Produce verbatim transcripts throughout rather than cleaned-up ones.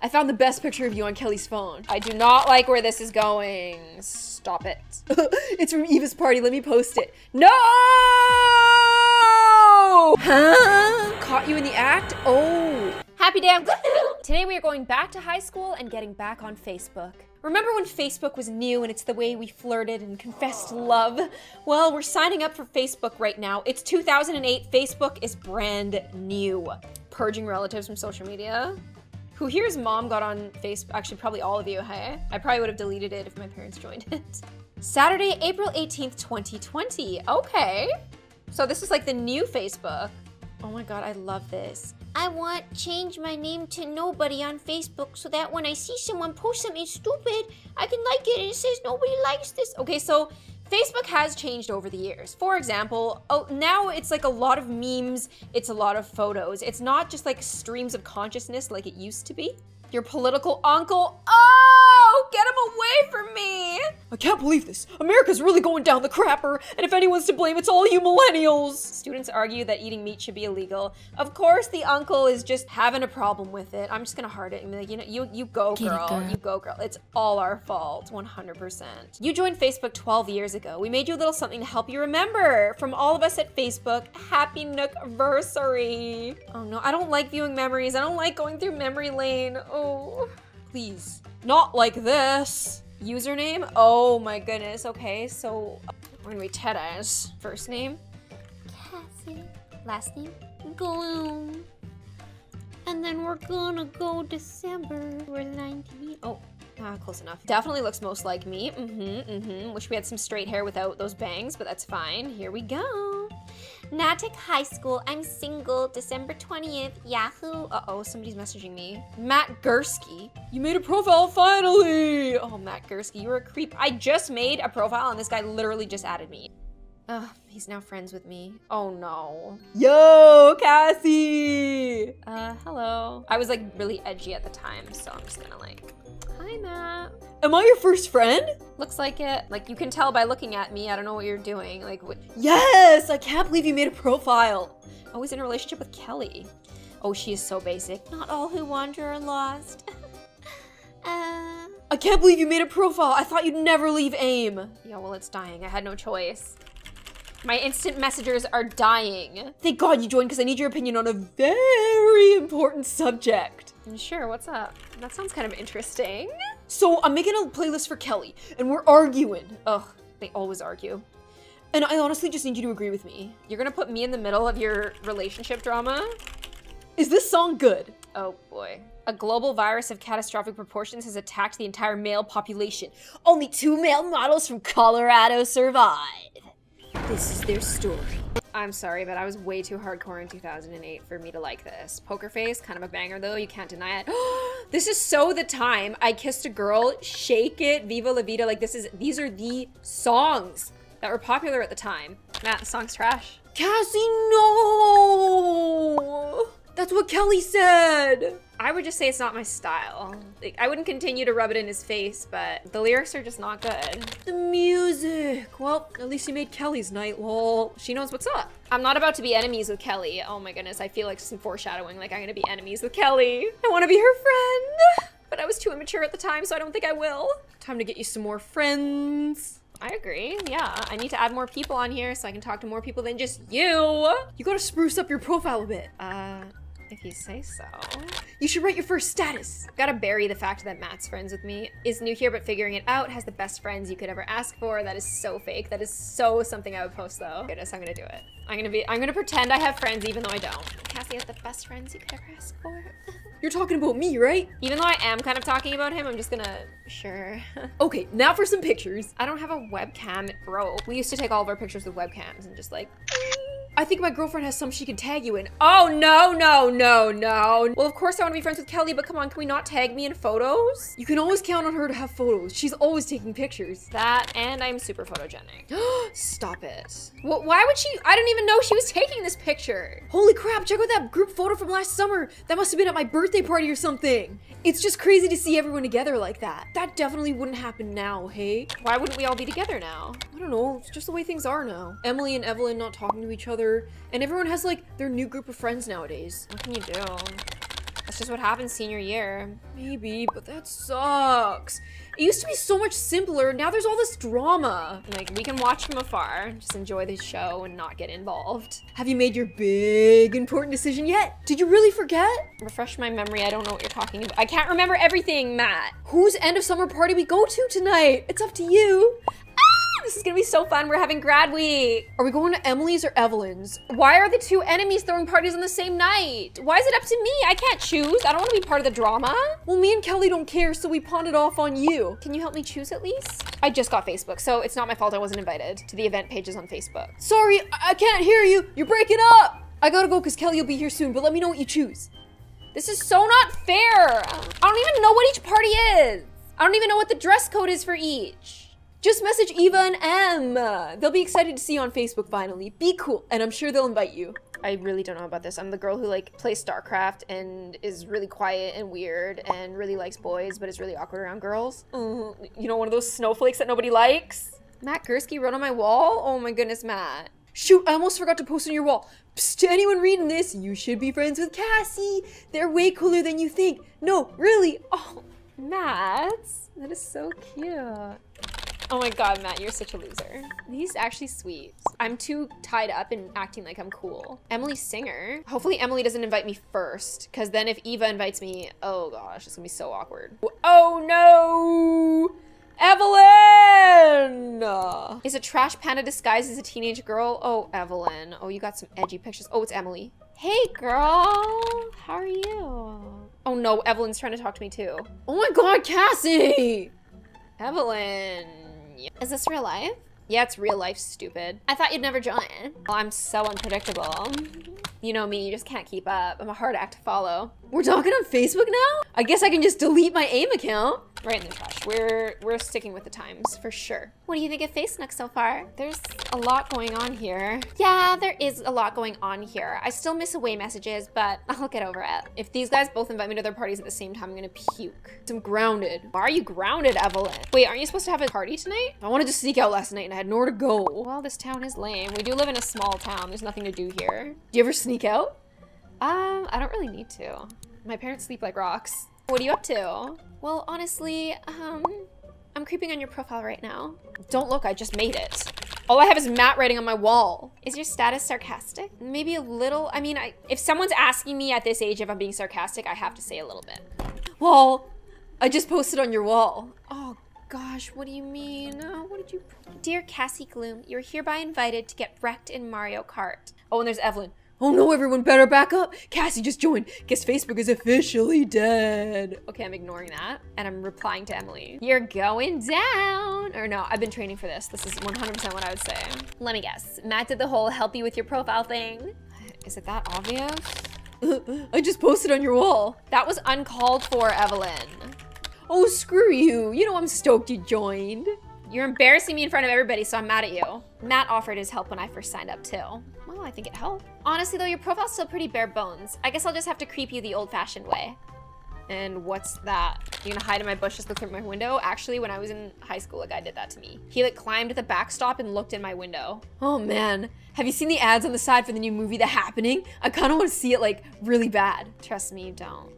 I found the best picture of you on Kelly's phone. I do not like where this is going. Stop it. It's from Eva's party. Let me post it. No! Huh? Caught you in the act? Oh. Happy damn. Today we are going back to high school and getting back on Facebook. Remember when Facebook was new and it's the way we flirted and confessed love? Well, we're signing up for Facebook right now. It's two thousand eight. Facebook is brand new. Purging relatives from social media. Who here's mom got on Facebook? Actually, probably all of you, hey? I probably would have deleted it if my parents joined it. Saturday, April eighteenth, twenty twenty. Okay. So this is like the new Facebook. Oh my God, I love this. I want change my name to nobody on Facebook so that when I see someone post something stupid, I can like it and it says nobody likes this. Okay, so Facebook has changed over the years. For example, oh, now it's like a lot of memes, it's a lot of photos. It's not just like streams of consciousness like it used to be. Your political uncle, oh, get him away from me. I can't believe this. America's really going down the crapper, and if anyone's to blame, it's all you millennials. Students argue that eating meat should be illegal. Of course, the uncle is just having a problem with it. I'm just gonna heart it and be like, you know, you, you go, girl. It, girl. You go, girl. It's all our fault, one hundred percent. You joined Facebook twelve years ago. We made you a little something to help you remember. From all of us at Facebook, happy Nookversary. Oh no, I don't like viewing memories. I don't like going through memory lane. Oh, please. Not like this. Username? Oh my goodness. Okay, so we're gonna be Teta's. First name? Cassie. Last name? Gloom. And then we're gonna go December nineteenth. Oh, ah, close enough. Definitely looks most like me. Mm-hmm, mm-hmm. Wish we had some straight hair without those bangs, but that's fine. Here we go. Natick High School, I'm single, December twentieth, Yahoo. Uh-oh, somebody's messaging me. Matt Gursky, you made a profile finally. Oh, Matt Gursky, you're a creep. I just made a profile and this guy literally just added me. Ugh, he's now friends with me. Oh no. Yo, Cassie. Uh, hello. I was like really edgy at the time, so I'm just gonna like, hi Matt. Am I your first friend? Looks like it. Like you can tell by looking at me, I don't know what you're doing. Like what? Yes, I can't believe you made a profile. Oh, he's in a relationship with Kelly. Oh, she is so basic. Not all who wander are lost. uh... I can't believe you made a profile. I thought you'd never leave AIM. Yeah, well it's dying, I had no choice. My instant messengers are dying. Thank God you joined because I need your opinion on a very important subject. Sure, what's up? That sounds kind of interesting. So I'm making a playlist for Kelly and we're arguing. Ugh, they always argue. And I honestly just need you to agree with me. You're gonna put me in the middle of your relationship drama? Is this song good? Oh boy. A global virus of catastrophic proportions has attacked the entire male population. Only two male models from Colorado survived. This is their story. I'm sorry, but I was way too hardcore in two thousand eight for me to like this. Poker Face, kind of a banger though, you can't deny it. This is so the time. I Kissed a Girl, Shake It, Viva la Vida. Like this is, these are the songs that were popular at the time. Matt, the song's trash. Cassie, no! That's what Kelly said. I would just say it's not my style. Like, I wouldn't continue to rub it in his face, but the lyrics are just not good. The music. Well, at least you made Kelly's night, lol. She knows what's up. I'm not about to be enemies with Kelly. Oh my goodness, I feel like some foreshadowing, like I'm gonna be enemies with Kelly. I wanna be her friend, but I was too immature at the time, so I don't think I will. Time to get you some more friends. I agree, yeah. I need to add more people on here so I can talk to more people than just you. You gotta spruce up your profile a bit. Uh. If you say so. You should write your first status. Gotta bury the fact that Matt's friends with me. Is new here but figuring it out. Has the best friends you could ever ask for. That is so fake. That is so something I would post though. Goodness, I'm gonna do it. I'm gonna be, I'm gonna pretend I have friends even though I don't. Cassie has the best friends you could ever ask for. You're talking about me, right? Even though I am kind of talking about him, I'm just gonna, sure. Okay, now for some pictures. I don't have a webcam, it broke. We used to take all of our pictures with webcams and just like, I think my girlfriend has some she can tag you in. Oh, no, no, no, no. Well, of course I want to be friends with Kelly, but come on, can we not tag me in photos? You can always count on her to have photos. She's always taking pictures. That, and I'm super photogenic. Stop it. Well, why would she? I didn't even know she was taking this picture. Holy crap, check out that group photo from last summer. That must have been at my birthday party or something. It's just crazy to see everyone together like that. That definitely wouldn't happen now, hey? Why wouldn't we all be together now? I don't know, it's just the way things are now. Emily and Evelyn not talking to each other. And everyone has like their new group of friends nowadays. What can you do? That's It's just what happened senior year. Maybe, but that sucks. It used to be so much simpler. Now there's all this drama. Like, we can watch from afar, just enjoy the show and not get involved. Have you made your big important decision yet? Did you really forget? Refresh my memory, I don't know what you're talking about. I can't remember everything, Matt. Whose end of summer party we go to tonight? It's up to you. This is gonna be so fun. We're having grad week. Are we going to Emily's or Evelyn's? Why are the two enemies throwing parties on the same night? Why is it up to me? I can't choose. I don't want to be part of the drama. Well, me and Kelly don't care, so we pawned it off on you. Can you help me choose at least? I just got Facebook, so it's not my fault I wasn't invited to the event pages on Facebook. Sorry, I, I can't hear you. You're breaking up. I gotta go because Kelly will be here soon, but let me know what you choose. This is so not fair. I don't even know what each party is. I don't even know what the dress code is for each. Just message Eva and Em. They'll be excited to see you on Facebook finally. Be cool, and I'm sure they'll invite you. I really don't know about this. I'm the girl who like plays StarCraft and is really quiet and weird and really likes boys, but is really awkward around girls. Mm, you know, one of those snowflakes that nobody likes? Matt Gursky wrote on my wall? Oh my goodness, Matt. Shoot, I almost forgot to post on your wall. Psst, to anyone reading this, you should be friends with Cassie. They're way cooler than you think. No, really. Oh, Matt, that is so cute. Oh my God, Matt, you're such a loser. He's actually sweet. I'm too tied up in acting like I'm cool. Emily Singer. Hopefully Emily doesn't invite me first, because then if Eva invites me, oh gosh, it's gonna be so awkward. Oh no! Evelyn! Is a trash panda disguised as a teenage girl? Oh, Evelyn. Oh, you got some edgy pictures. Oh, it's Emily. Hey girl, how are you? Oh no, Evelyn's trying to talk to me too. Oh my God, Cassie! Evelyn. Is this real life? Yeah, it's real life, stupid. I thought you'd never join. Well, I'm so unpredictable. You know me, you just can't keep up. I'm a hard act to follow. We're talking on Facebook now? I guess I can just delete my AIM account. Right in the trash. We're, we're sticking with the times, for sure. What do you think of Facebook so far? There's a lot going on here. Yeah, there is a lot going on here. I still miss away messages, but I'll get over it. If these guys both invite me to their parties at the same time, I'm gonna puke. I'm grounded. Why are you grounded, Evelyn? Wait, aren't you supposed to have a party tonight? I wanted to sneak out last night and I had nowhere to go. Well, this town is lame. We do live in a small town. There's nothing to do here. Do you ever sneak out? Um, I don't really need to. My parents sleep like rocks. What are you up to? Well, honestly, um, I'm creeping on your profile right now. Don't look, I just made it. All I have is Matt writing on my wall. Is your status sarcastic? Maybe a little. I mean, I, if someone's asking me at this age if I'm being sarcastic, I have to say a little bit. Well, I just posted on your wall. Oh gosh, what do you mean? Oh, what did you? Dear Cassie Gloom, you're hereby invited to get wrecked in Mario Kart. Oh, and there's Evelyn. Oh no, everyone better back up. Cassie just joined. Guess Facebook is officially dead. Okay, I'm ignoring that. And I'm replying to Emily. You're going down. Or no, I've been training for this. This is one hundred percent what I would say. Let me guess. Matt did the whole help you with your profile thing. Is it that obvious? I just posted on your wall. That was uncalled for, Evelyn. Oh, screw you. You know I'm stoked you joined. You're embarrassing me in front of everybody, so I'm mad at you. Matt offered his help when I first signed up too. Well, I think it helped. Honestly though, your profile's still pretty bare bones. I guess I'll just have to creep you the old-fashioned way. And what's that? You're gonna hide in my bush, just look through my window? Actually, when I was in high school, a guy did that to me. He like climbed the backstop and looked in my window. Oh man, have you seen the ads on the side for the new movie, The Happening? I kinda wanna see it like really bad. Trust me, you don't.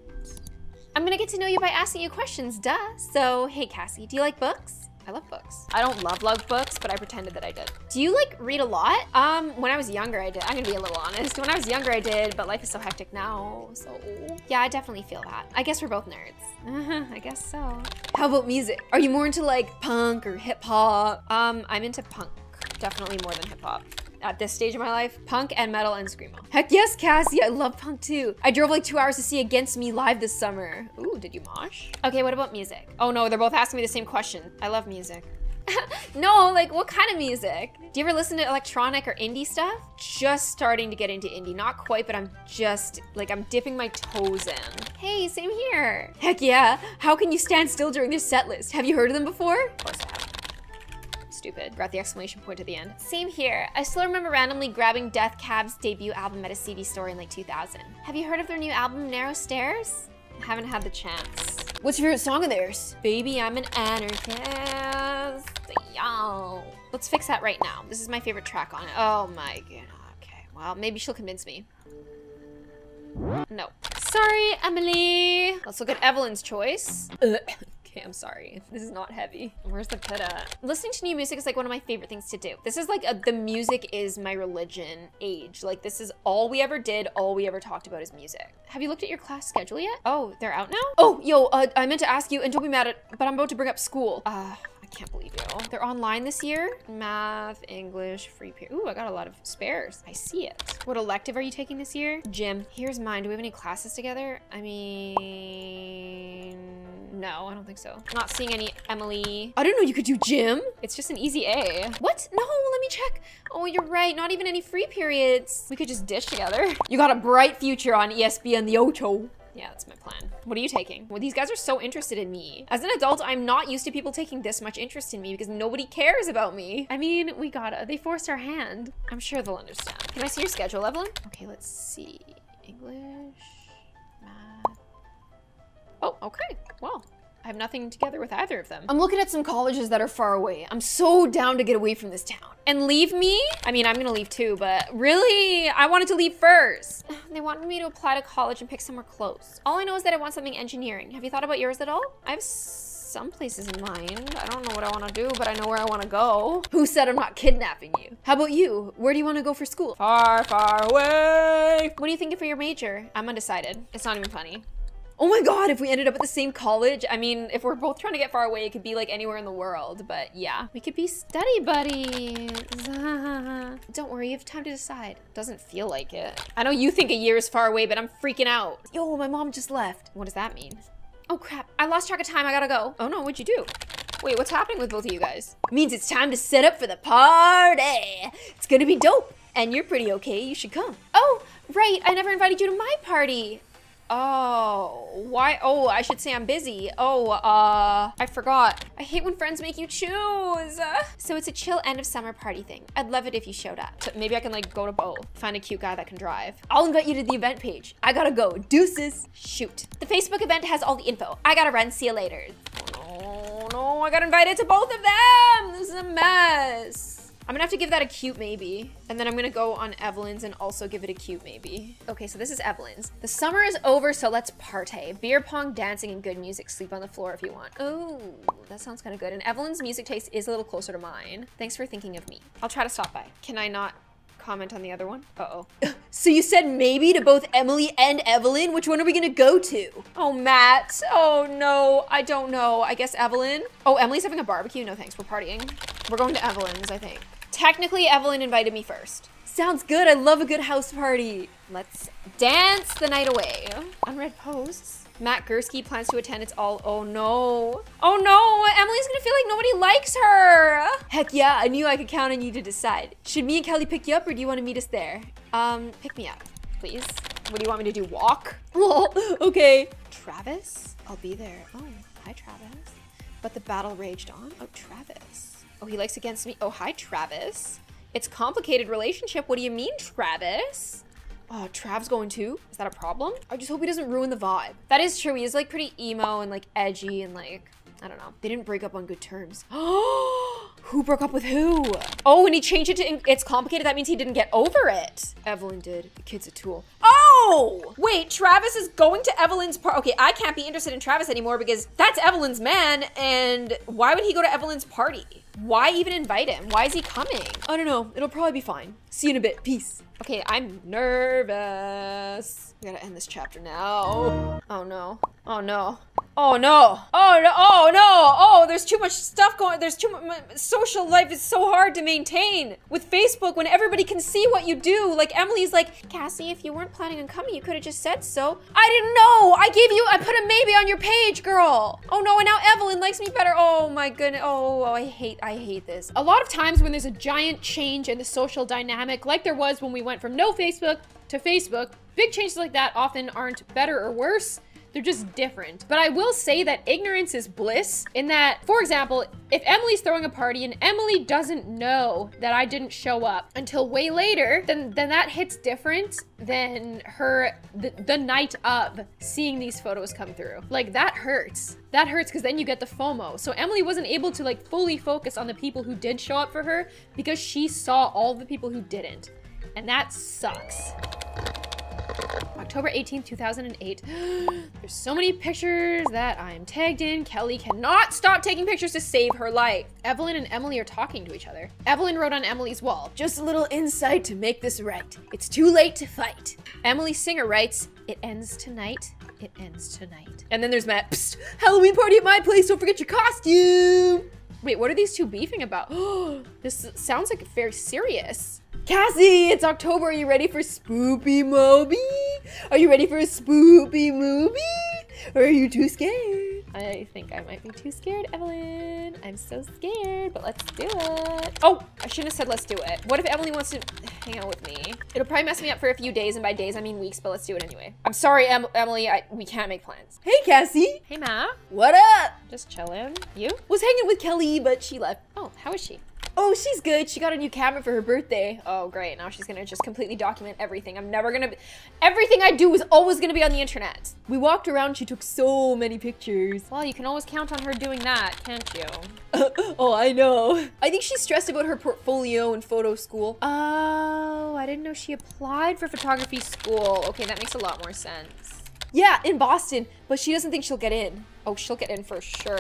I'm gonna get to know you by asking you questions, duh. So, hey Cassie, do you like books? I love books. I don't love love books, but I pretended that I did. Do you like read a lot? Um, when I was younger, I did. I'm gonna be a little honest. When I was younger, I did, but life is so hectic now, so. Yeah, I definitely feel that. I guess we're both nerds. Uh-huh, I guess so. How about music? Are you more into like punk or hip hop? Um, I'm into punk, definitely more than hip hop. At this stage of my life, punk and metal and screamo. Heck yes, Cassie, I love punk too. I drove like two hours to see Against Me live this summer. Ooh, did you mosh? Okay, what about music? Oh no, they're both asking me the same question. I love music. No, like what kind of music? Do you ever listen to electronic or indie stuff? Just starting to get into indie. Not quite, but I'm just, like I'm dipping my toes in. Hey, same here. Heck yeah, how can you stand still during their set list? Have you heard of them before? Of course I have. Stupid. Got the exclamation point at the end. Same here. I still remember randomly grabbing Death Cab's debut album at a C D store in like two thousand. Have you heard of their new album, Narrow Stairs? I haven't had the chance. What's your favorite song of theirs? Baby, I'm an Anarchist. Yo. Let's fix that right now. This is my favorite track on it. Oh my god. Okay. Well, maybe she'll convince me. No. Sorry, Emily. Let's look at Evelyn's choice. Ugh. Okay, I'm sorry. This is not heavy. Where's the pit at? Listening to new music is like one of my favorite things to do. This is like a, the music is my religion age. Like this is all we ever did, all we ever talked about is music. Have you looked at your class schedule yet? Oh, they're out now? Oh, yo, uh, I meant to ask you and don't be mad at, but I'm about to bring up school. Uh, I can't believe you. They're online this year. Math, English, free period. Ooh, I got a lot of spares. I see it. What elective are you taking this year? Gym. Here's mine. Do we have any classes together? I mean... No, I don't think so. I'm not seeing any Emily. I didn't know you could do gym. It's just an easy A. What? No, let me check. Oh, you're right. Not even any free periods. We could just dish together. You got a bright future on E S P and the Ocho. Yeah, that's my plan. What are you taking? Well, these guys are so interested in me. As an adult, I'm not used to people taking this much interest in me because nobody cares about me. I mean, we gotta. They forced our hand. I'm sure they'll understand. Can I see your schedule, Evelyn? Okay, let's see. English. Oh, okay. Well, I have nothing together with either of them. I'm looking at some colleges that are far away. I'm so down to get away from this town. And leave me? I mean, I'm gonna leave too, but really, I wanted to leave first. They wanted me to apply to college and pick somewhere close. All I know is that I want something engineering. Have you thought about yours at all? I have some places in mind. I don't know what I wanna do, but I know where I wanna go. Who said I'm not kidnapping you? How about you? Where do you wanna go for school? Far, far away. What are you thinking for your major? I'm undecided. It's not even funny. Oh my God, if we ended up at the same college, I mean, if we're both trying to get far away, it could be like anywhere in the world, but yeah. We could be study buddies. Don't worry, you have time to decide. Doesn't feel like it. I know you think a year is far away, but I'm freaking out. Yo, my mom just left. What does that mean? Oh crap, I lost track of time, I gotta go. Oh no, what'd you do? Wait, what's happening with both of you guys? Means it's time to set up for the party. It's gonna be dope, and you're pretty okay, you should come. Oh, right, I never invited you to my party. Oh, why? Oh, I should say I'm busy. Oh, uh, I forgot. I hate when friends make you choose. So it's a chill end of summer party thing. I'd love it if you showed up. So maybe I can like go to both, find a cute guy that can drive. I'll invite you to the event page. I gotta go, deuces. Shoot. The Facebook event has all the info. I gotta run, see you later. Oh no, I got invited to both of them. This is a mess. I'm gonna have to give that a cute maybe. And then I'm gonna go on Evelyn's and also give it a cute maybe. Okay, so this is Evelyn's. The summer is over, so let's party. Beer pong, dancing, and good music. Sleep on the floor if you want. Oh, that sounds kind of good. And Evelyn's music taste is a little closer to mine. Thanks for thinking of me. I'll try to stop by. Can I not comment on the other one? Uh-oh. So you said maybe to both Emily and Evelyn? Which one are we gonna go to? Oh, Matt. Oh no, I don't know. I guess Evelyn. Oh, Emily's having a barbecue? No thanks, we're partying. We're going to Evelyn's, I think. Technically, Evelyn invited me first. Sounds good, I love a good house party. Let's dance the night away. Unread posts. Matt Gursky plans to attend, it's all, oh no. Oh no, Emily's gonna feel like nobody likes her. Heck yeah, I knew I could count on you to decide. Should me and Kelly pick you up or do you wanna meet us there? Um, pick me up, please. What do you want me to do, walk? Okay. Travis, I'll be there. Oh, hi Travis. But the battle raged on, oh Travis. Oh, he likes Against Me. Oh, hi, Travis. It's a complicated relationship. What do you mean, Travis? Oh, Trav's going too? Is that a problem? I just hope he doesn't ruin the vibe. That is true. He is like pretty emo and like edgy and like, I don't know. They didn't break up on good terms. Oh, who broke up with who? Oh, and he changed it to it's complicated. That means he didn't get over it. Evelyn did. The kid's a tool. Oh, wait, Travis is going to Evelyn's party. Okay, I can't be interested in Travis anymore because that's Evelyn's man. And why would he go to Evelyn's party? Why even invite him? Why is he coming? I don't know. It'll probably be fine. See you in a bit. Peace. Okay, I'm nervous. We gotta end this chapter now. Oh no. Oh no. Oh no. Oh no. Oh no. Oh, there's too much stuff going. There's too much. Social life is so hard to maintain with Facebook when everybody can see what you do. Like Emily's like, Cassie, if you weren't planning on coming, you could have just said so. I didn't know. I gave you, I put a maybe on your page, girl. Oh no. And now Evelyn likes me better. Oh my goodness. Oh, oh I hate, I hate this. A lot of times when there's a giant change in the social dynamic, like there was when we went from no Facebook to Facebook, big changes like that often aren't better or worse. They're just different. But I will say that ignorance is bliss in that, for example, if Emily's throwing a party and Emily doesn't know that I didn't show up until way later, then, then that hits different than her the, the night of seeing these photos come through. Like that hurts. That hurts because then you get the FOMO. So Emily wasn't able to like fully focus on the people who did show up for her because she saw all the people who didn't. And that sucks. October eighteenth, two thousand eight. There's so many pictures that I'm tagged in. Kelly cannot stop taking pictures to save her life. Evelyn and Emily are talking to each other. Evelyn wrote on Emily's wall, just a little insight to make this right. It's too late to fight. Emily Singer writes, it ends tonight. It ends tonight. And then there's Matt, psst, Halloween party at my place, don't forget your costume. Wait, what are these two beefing about? Oh, this sounds like very serious. Cassie, it's October, are you ready for Spoopy Moby? Are you ready for a Spoopy Moby? Or are you too scared? I think I might be too scared, Evelyn. I'm so scared, but let's do it. Oh, I shouldn't have said let's do it. What if Emily wants to hang out with me? It'll probably mess me up for a few days, and by days I mean weeks, but let's do it anyway. I'm sorry, em Emily, I, we can't make plans. Hey, Cassie. Hey, Matt. What up? Just chilling. You? Was hanging with Kelly, but she left. Oh, how is she? Oh, she's good. She got a new camera for her birthday. Oh, great. Now she's gonna just completely document everything. I'm never gonna be... Everything I do is always gonna be on the internet. We walked around. She took so many pictures. Well, you can always count on her doing that, can't you? Oh, I know. I think she's stressed about her portfolio and photo school. Oh, I didn't know she applied for photography school. Okay, that makes a lot more sense. Yeah, in Boston, but she doesn't think she'll get in. Oh, she'll get in for sure.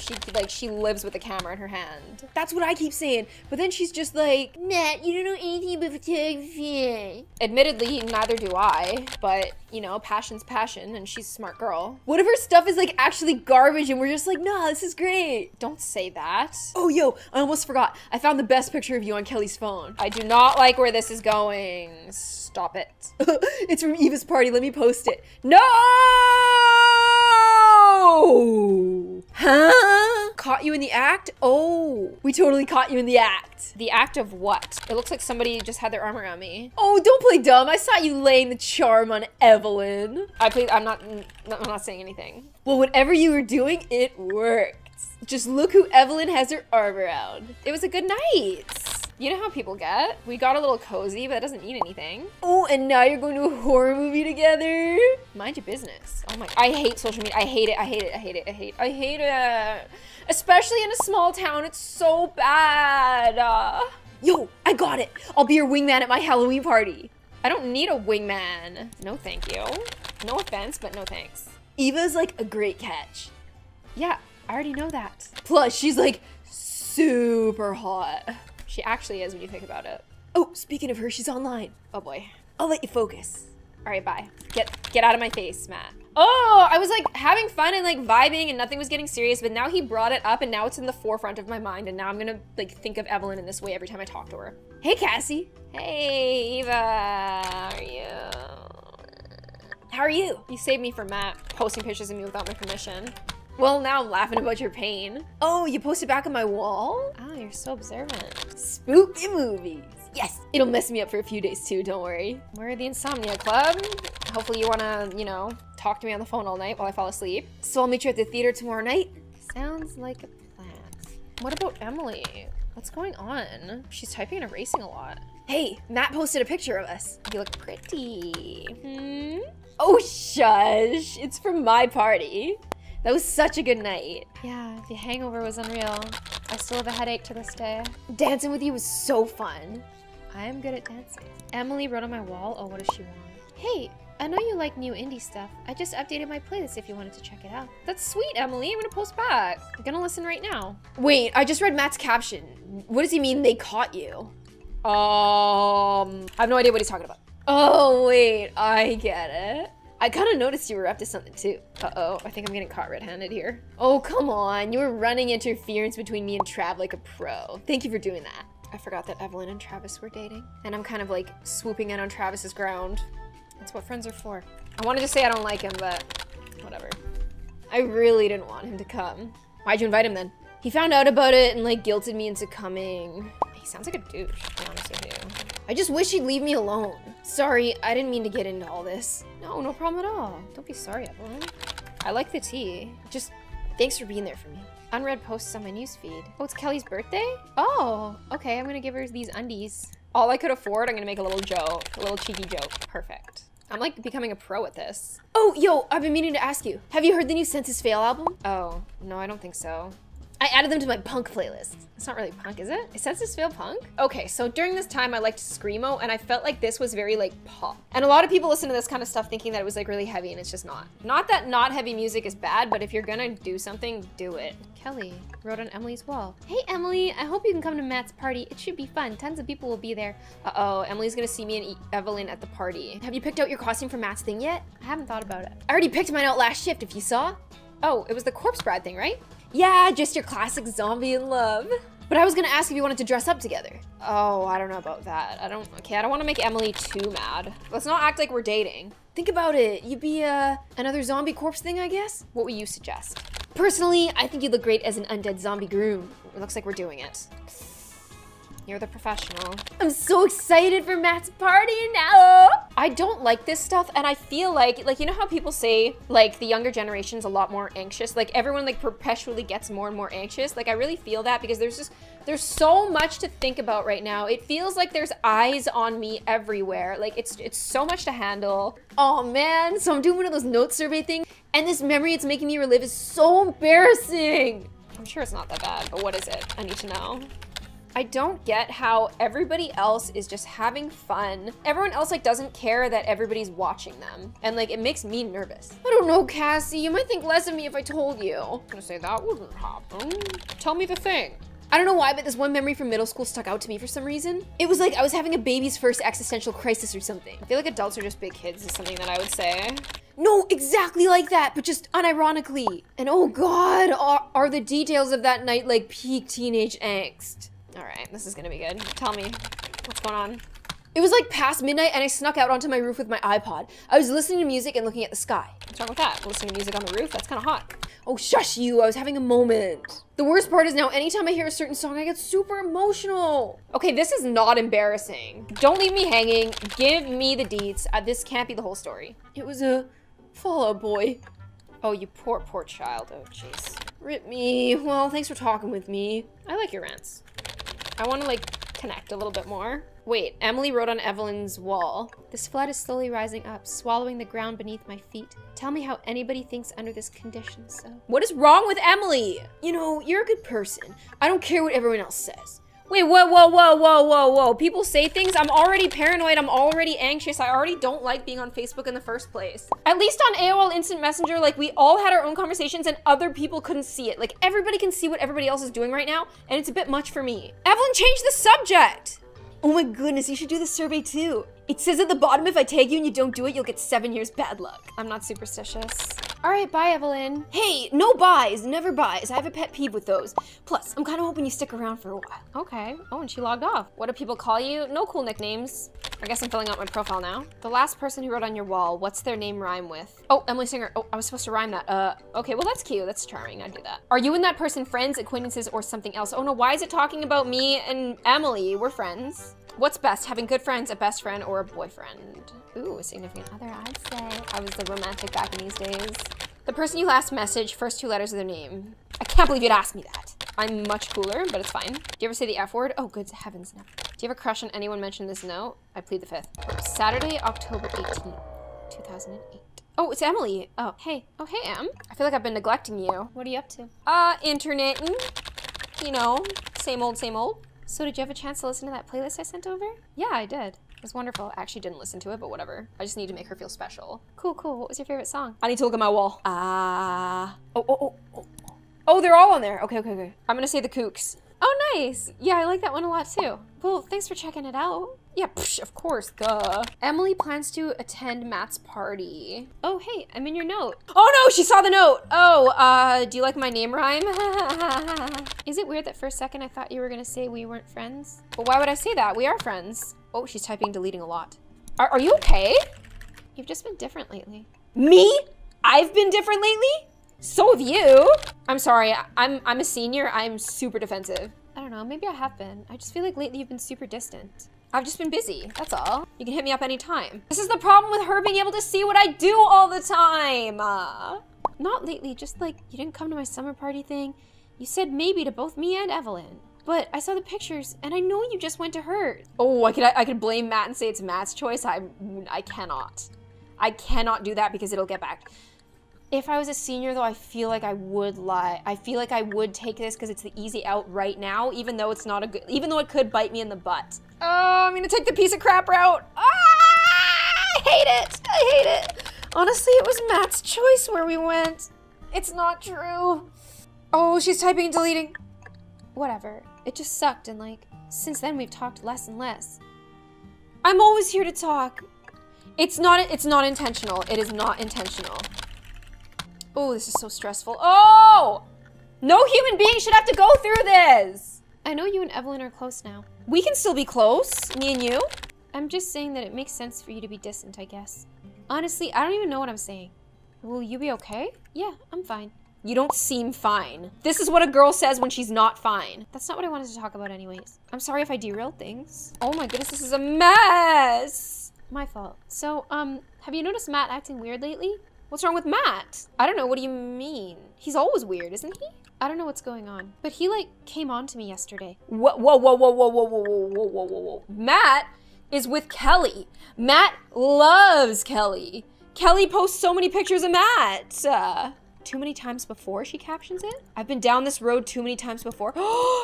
She like she lives with the camera in her hand. That's what I keep saying. But then she's just like, Matt, you don't know anything about photography. Admittedly, neither do I. But you know, passion's passion, and she's a smart girl. What if her stuff is like actually garbage, and we're just like, nah, this is great. Don't say that. Oh, yo, I almost forgot. I found the best picture of you on Kelly's phone. I do not like where this is going. Stop it. It's from Eva's party. Let me post it. No. Huh? Caught you in the act? Oh, we totally caught you in the act. The act of what? It looks like somebody just had their arm around me. Oh, don't play dumb. I saw you laying the charm on Evelyn. I played, I'm not, I'm not saying anything. Well, whatever you were doing, it worked. Just look who Evelyn has her arm around. It was a good night. You know how people get? We got a little cozy, but that doesn't mean anything. Oh, and now you're going to a horror movie together? Mind your business. Oh my, I hate social media. I hate it, I hate it, I hate it, I hate it. I hate it. Especially in a small town, it's so bad. Uh, yo, I got it. I'll be your wingman at my Halloween party. I don't need a wingman. No, thank you. No offense, but no thanks. Eva's like a great catch. Yeah, I already know that. Plus, she's like super hot. She actually is when you think about it. Oh, speaking of her, she's online. Oh boy. I'll let you focus. All right, bye. Get get out of my face, Matt. Oh, I was like having fun and like vibing and nothing was getting serious, but now he brought it up and now it's in the forefront of my mind and now I'm gonna like think of Evelyn in this way every time I talk to her. Hey, Cassie. Hey, Eva, how are you? How are you? You saved me from Matt posting pictures of me without my permission. Well, now I'm laughing about your pain. Oh, you posted back on my wall? Oh, you're so observant. Spooky movies. Yes, it'll mess me up for a few days too, don't worry. We're the Insomnia Club. Hopefully you wanna, you know, talk to me on the phone all night while I fall asleep. So I'll meet you at the theater tomorrow night? Sounds like a plan. What about Emily? What's going on? She's typing and erasing a lot. Hey, Matt posted a picture of us. You look pretty. Hmm? Oh, shush, it's from my party. That was such a good night. Yeah, the hangover was unreal. I still have a headache to this day. Dancing with you was so fun. I am good at dancing. Emily wrote on my wall, oh, what does she want? Hey, I know you like new indie stuff. I just updated my playlist if you wanted to check it out. That's sweet, Emily. I'm gonna post back. I'm gonna listen right now. Wait, I just read Matt's caption. What does he mean they caught you? Um, I have no idea what he's talking about. Oh, wait, I get it. I kinda noticed you were up to something too. Uh-oh, I think I'm getting caught red-handed here. Oh, come on, you were running interference between me and Trav like a pro. Thank you for doing that. I forgot that Evelyn and Travis were dating. And I'm kind of like swooping in on Travis's ground. That's what friends are for. I wanted to say I don't like him, but whatever. I really didn't want him to come. Why'd you invite him then? He found out about it and like guilted me into coming. He sounds like a douche, to be honest with you. I just wish he'd leave me alone. Sorry, I didn't mean to get into all this. No, no problem at all. Don't be sorry, Evelyn. I like the tea. Just thanks for being there for me. Unread posts on my newsfeed. Oh, it's Kelly's birthday? Oh, okay, I'm gonna give her these undies. All I could afford, I'm gonna make a little joke, a little cheeky joke. Perfect. I'm like becoming a pro at this. Oh, yo, I've been meaning to ask you. Have you heard the new Senses Fail album? Oh, no, I don't think so. I added them to my punk playlist. It's not really punk, is it? Is Senses Fail punk? Okay, so during this time I liked Screamo, and I felt like this was very like pop. And a lot of people listen to this kind of stuff thinking that it was like really heavy, and it's just not. Not that not heavy music is bad, but if you're gonna do something, do it. Kelly wrote on Emily's wall. Hey Emily, I hope you can come to Matt's party. It should be fun, tons of people will be there. Uh-oh, Emily's gonna see me and e Evelyn at the party. Have you picked out your costume for Matt's thing yet? I haven't thought about it. I already picked mine out last shift, if you saw. Oh, it was the Corpse Bride thing, right? Yeah, just your classic zombie in love. But I was gonna ask if you wanted to dress up together. Oh, I don't know about that. I don't, okay, I don't wanna make Emily too mad. Let's not act like we're dating. Think about it, you'd be uh, another zombie corpse thing, I guess? What would you suggest? Personally, I think you'd look great as an undead zombie groom. It looks like we're doing it. You're the professional. I'm so excited for Matt's party now. I don't like this stuff, and I feel like, like you know how people say like the younger generation's a lot more anxious? Like everyone like perpetually gets more and more anxious. Like I really feel that because there's just, there's so much to think about right now. It feels like there's eyes on me everywhere. Like it's, it's so much to handle. Oh man, so I'm doing one of those note survey things, and this memory it's making me relive is so embarrassing. I'm sure it's not that bad, but what is it? I need to know. I don't get how everybody else is just having fun. Everyone else like doesn't care that everybody's watching them. And like, it makes me nervous. I don't know, Cassie, you might think less of me if I told you. I'm gonna say that wouldn't happen. Tell me the thing. I don't know why, but this one memory from middle school stuck out to me for some reason. It was like I was having a baby's first existential crisis or something. I feel like adults are just big kids is something that I would say. No, exactly like that, but just unironically. And oh God, are, are the details of that night like peak teenage angst. All right, this is gonna be good. Tell me, what's going on? It was like past midnight and I snuck out onto my roof with my iPod. I was listening to music and looking at the sky. What's wrong with that? Listening to music on the roof? That's kind of hot. Oh, shush you, I was having a moment. The worst part is now anytime I hear a certain song, I get super emotional. Okay, this is not embarrassing. Don't leave me hanging, give me the deets. Uh, this can't be the whole story. It was a Fall Out Boy. Oh, you poor, poor child, oh jeez. Rip me, well, thanks for talking with me. I like your rants. I want to like connect a little bit more. Wait, Emily wrote on Evelyn's wall. This flood is slowly rising up, swallowing the ground beneath my feet. Tell me how anybody thinks under this condition, so. What is wrong with Emily? You know, you're a good person. I don't care what everyone else says. Wait, whoa, whoa, whoa, whoa, whoa, whoa. People say things, I'm already paranoid, I'm already anxious, I already don't like being on Facebook in the first place. At least on A O L Instant Messenger, like we all had our own conversations and other people couldn't see it. Like everybody can see what everybody else is doing right now, and it's a bit much for me. Evelyn changed the subject. Oh my goodness, you should do the survey too. It says at the bottom, if I tag you and you don't do it, you'll get seven years bad luck. I'm not superstitious. All right, bye, Evelyn. Hey, no buys, never buys. I have a pet peeve with those. Plus, I'm kind of hoping you stick around for a while. Okay. Oh, and she logged off. What do people call you? No cool nicknames. I guess I'm filling out my profile now. The last person who wrote on your wall, what's their name rhyme with? Oh, Emily Singer. Oh, I was supposed to rhyme that. Uh, okay, well, that's cute. That's charming. I'd do that. Are you and that person friends, acquaintances, or something else? Oh, no, why is it talking about me and Emily? We're friends. What's best, having good friends, a best friend, or a boyfriend? Ooh, a significant other, I'd say. I was the romantic back in these days. The person you last messaged, first two letters of their name. I can't believe you'd asked me that. I'm much cooler, but it's fine. Do you ever say the F word? Oh, good heavens, no. Do you have a crush on anyone mentioned in this note? I plead the fifth. Saturday, October eighteenth, two thousand eight. Oh, it's Emily. Oh, hey. Oh, hey, Em. I feel like I've been neglecting you. What are you up to? Uh, internetting. You know, same old, same old. So did you have a chance to listen to that playlist I sent over? Yeah, I did. It was wonderful. I actually didn't listen to it, but whatever. I just need to make her feel special. Cool, cool. What was your favorite song? I need to look at my wall. Ah. Uh, oh, oh, oh, oh. Oh, they're all on there. Okay, okay, okay. I'm gonna say the Kooks. Oh, nice. Yeah, I like that one a lot too. Well, thanks for checking it out. Yeah, psh, of course, duh. Emily plans to attend Matt's party. Oh, hey, I'm in your note. Oh no, she saw the note. Oh, uh, do you like my name rhyme? Is it weird that for a second I thought you were gonna say we weren't friends? Well, why would I say that? We are friends. Oh, she's typing deleting a lot. Are, are you okay? You've just been different lately. Me? I've been different lately? So have you. I'm sorry, I'm, I'm a senior. I'm super defensive. I don't know, maybe I have been. I just feel like lately you've been super distant. I've just been busy, that's all. You can hit me up anytime. This is the problem with her being able to see what I do all the time. Uh, not lately, just like you didn't come to my summer party thing. You said maybe to both me and Evelyn. But I saw the pictures and I know you just went to her. Oh, I could, I, I could blame Matt and say it's Matt's choice. I, I cannot. I cannot do that because it'll get back. If I was a senior, though, I feel like I would lie. I feel like I would take this because it's the easy out right now, even though it's not a good, even though it could bite me in the butt. Oh, I'm gonna take the piece of crap route. Ah, I hate it, I hate it. Honestly, it was Matt's choice where we went. It's not true. Oh, she's typing and deleting. Whatever, it just sucked, and like, since then we've talked less and less. I'm always here to talk. It's not, it's not intentional, it is not intentional. Oh, this is so stressful. Oh! No human being should have to go through this! I know you and Evelyn are close now. We can still be close, me and you. I'm just saying that it makes sense for you to be distant, I guess. Honestly, I don't even know what I'm saying. Will you be okay? Yeah, I'm fine. You don't seem fine. This is what a girl says when she's not fine. That's not what I wanted to talk about anyways. I'm sorry if I derailed things. Oh my goodness, this is a mess! My fault. So, um, have you noticed Matt acting weird lately? What's wrong with Matt? I don't know, what do you mean? He's always weird, isn't he? I don't know what's going on, but he like came on to me yesterday. Whoa, whoa, whoa, whoa, whoa, whoa, whoa, whoa, whoa, whoa, whoa. Matt is with Kelly. Matt loves Kelly. Kelly posts so many pictures of Matt. Uh, too many times before, she captions it. I've been down this road too many times before.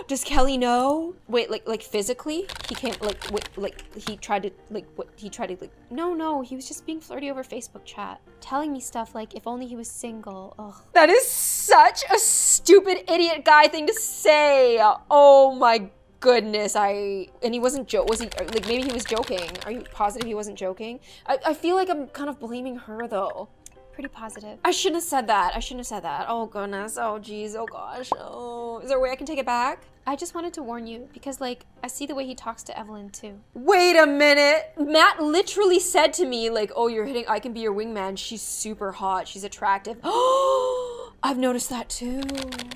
Does Kelly know? Wait, like like physically? He can't, like, wait, like he tried to, like, what, he tried to, like, no, no, he was just being flirty over Facebook chat. Telling me stuff like, if only he was single, ugh. That is such a stupid idiot guy thing to say. Oh my goodness, I, and he wasn't joking, was he, like, maybe he was joking. Are you positive he wasn't joking? I, I feel like I'm kind of blaming her though. Pretty positive. I shouldn't have said that. I shouldn't have said that. Oh goodness. Oh geez. Oh gosh. Oh, is there a way I can take it back? I just wanted to warn you because like, I see the way he talks to Evelyn too. Wait a minute. Matt literally said to me like, oh, you're hitting, I can be your wingman. She's super hot. She's attractive. Oh, I've noticed that too.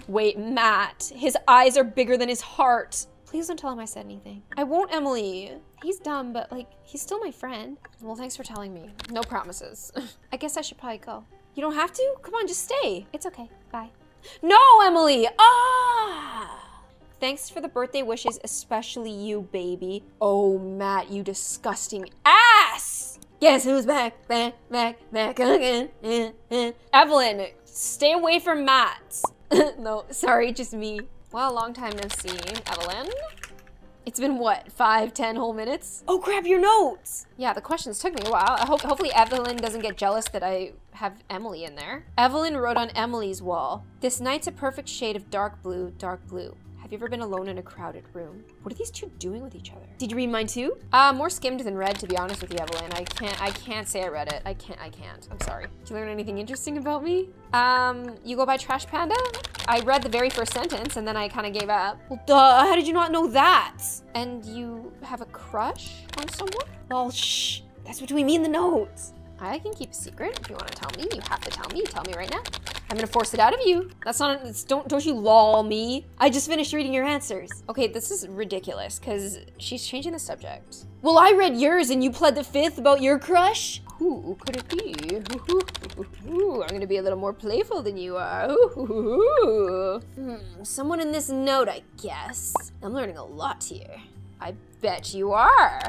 Wait, Matt, his eyes are bigger than his heart. Please don't tell him I said anything. I won't, Emily. He's dumb, but like, he's still my friend. Well, thanks for telling me. No promises. I guess I should probably go. You don't have to? Come on, just stay. It's okay, bye. No, Emily, ah! Thanks for the birthday wishes, especially you, baby. Oh, Matt, you disgusting ass! Guess who's back, back, back, back again. Eh, eh. Evelyn, stay away from Matt. No, sorry, just me. Well, long time no see, Evelyn. It's been what, five, ten whole minutes? Oh crap, your notes! Yeah, the questions took me a while. I hope, hopefully Evelyn doesn't get jealous that I have Emily in there. Evelyn wrote on Emily's wall, this night's a perfect shade of dark blue, dark blue. Have you ever been alone in a crowded room? What are these two doing with each other? Did you read mine too? Uh, more skimmed than read, to be honest with you, Evelyn. I can't, I can't say I read it. I can't, I can't. I'm sorry. Did you learn anything interesting about me? Um, you go by Trash Panda? I read the very first sentence and then I kind of gave up. Well, duh, how did you not know that? And you have a crush on someone? Well, shh, that's between me and the notes. I can keep a secret if you want to tell me. You have to tell me, tell me right now. I'm gonna force it out of you. That's not, it's, don't, don't you lol me. I just finished reading your answers. Okay, this is ridiculous because she's changing the subject. Well, I read yours and you pled the fifth about your crush? Who could it be? Ooh, I'm gonna be a little more playful than you are. Ooh. Hmm, someone in this note, I guess. I'm learning a lot here. I bet you are.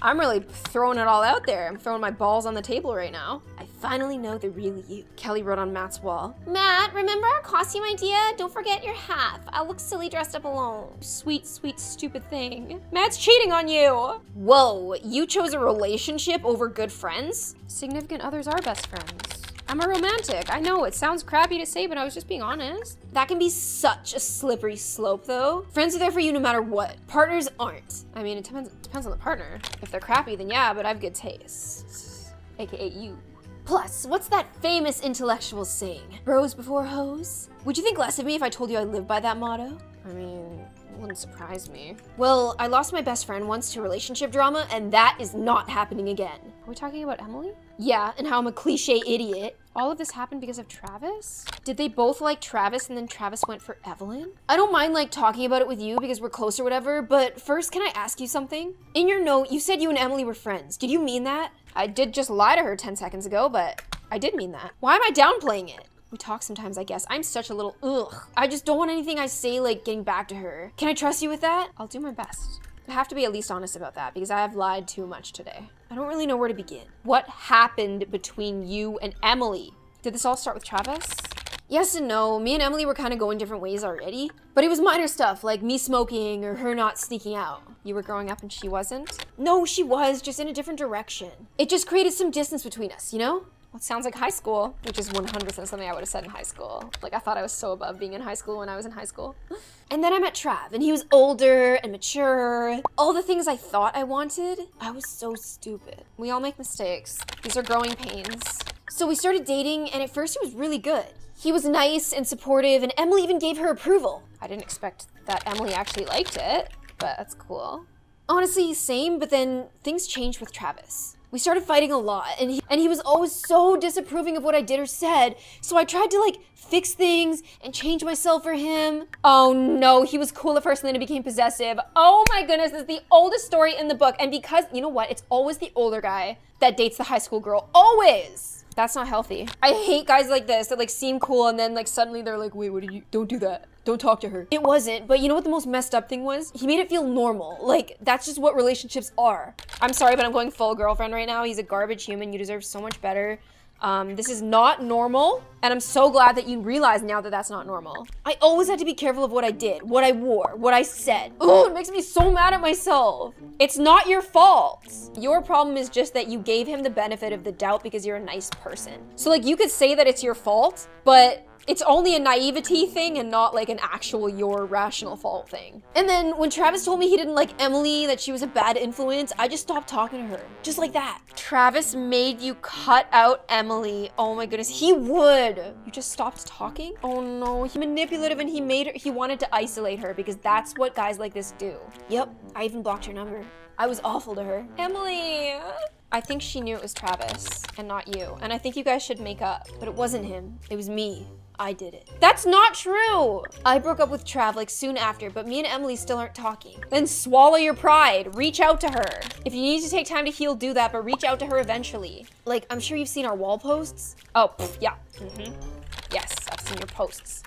I'm really throwing it all out there. I'm throwing my balls on the table right now. I finally know the real you. Kelly wrote on Matt's wall. Matt, remember our costume idea? Don't forget your half. I'll look silly dressed up alone. Sweet, sweet, stupid thing. Matt's cheating on you. Whoa, you chose a relationship over good friends? Significant others are best friends. I'm a romantic. I know it sounds crappy to say, but I was just being honest. That can be such a slippery slope though. Friends are there for you no matter what. Partners aren't. I mean, it depends, depends on the partner. If they're crappy, then yeah, but I have good taste. A K A you. Plus, what's that famous intellectual saying? Bros before hoes? Would you think less of me if I told you I lived by that motto? I mean, it wouldn't surprise me. Well, I lost my best friend once to relationship drama, and that is not happening again. Are we talking about Emily? Yeah, and how I'm a cliche idiot. All of this happened because of Travis? Did they both like Travis and then Travis went for Evelyn? I don't mind like talking about it with you because we're close or whatever, but first, can I ask you something? In your note, you said you and Emily were friends. Did you mean that? I did just lie to her ten seconds ago, but I did mean that. Why am I downplaying it? We talk sometimes, I guess. I'm such a little ugh. I just don't want anything I say like getting back to her. Can I trust you with that? I'll do my best. I have to be at least honest about that because I have lied too much today. I don't really know where to begin. What happened between you and Emily? Did this all start with Travis? Yes and no. Me and Emily were kind of going different ways already. But it was minor stuff, like me smoking or her not sneaking out. You were growing up and she wasn't? No, she was, just in a different direction. It just created some distance between us, you know? Well, it sounds like high school, which is one hundred percent something I would have said in high school. Like, I thought I was so above being in high school when I was in high school. And then I met Trav, and he was older and mature. All the things I thought I wanted, I was so stupid. We all make mistakes. These are growing pains. So we started dating, and at first he was really good. He was nice and supportive, and Emily even gave her approval. I didn't expect that Emily actually liked it, but that's cool. Honestly, same, but then things changed with Travis. We started fighting a lot, and he, and he was always so disapproving of what I did or said, so I tried to, like, fix things and change myself for him. Oh no, he was cool at first and then he became possessive. Oh my goodness, this is the oldest story in the book, and because, you know what, it's always the older guy that dates the high school girl, always! That's not healthy. I hate guys like this that, like, seem cool and then, like, suddenly they're like, wait, what did you, don't do that. Don't talk to her. It wasn't, but you know what the most messed up thing was? He made it feel normal. Like, that's just what relationships are. I'm sorry, but I'm going full girlfriend right now. He's a garbage human. You deserve so much better. Um, this is not normal, and I'm so glad that you realize now that that's not normal. I always had to be careful of what I did, what I wore, what I said. Ooh, it makes me so mad at myself. It's not your fault. Your problem is just that you gave him the benefit of the doubt because you're a nice person. So, like, you could say that it's your fault, but it's only a naivety thing and not like an actual your rational fault thing. And then when Travis told me he didn't like Emily, that she was a bad influence, I just stopped talking to her, just like that. Travis made you cut out Emily. Oh my goodness, he would. You just stopped talking? Oh no, he's manipulative and he made her, he wanted to isolate her because that's what guys like this do. Yep, I even blocked her number. I was awful to her. Emily. I think she knew it was Travis and not you. And I think you guys should make up, but it wasn't him, it was me. I did it. That's not true! I broke up with Trav like soon after, but me and Emily still aren't talking. Then swallow your pride, reach out to her. If you need to take time to heal, do that, but reach out to her eventually. Like, I'm sure you've seen our wall posts. Oh, pff, yeah, mm-hmm. Yes, I've seen your posts.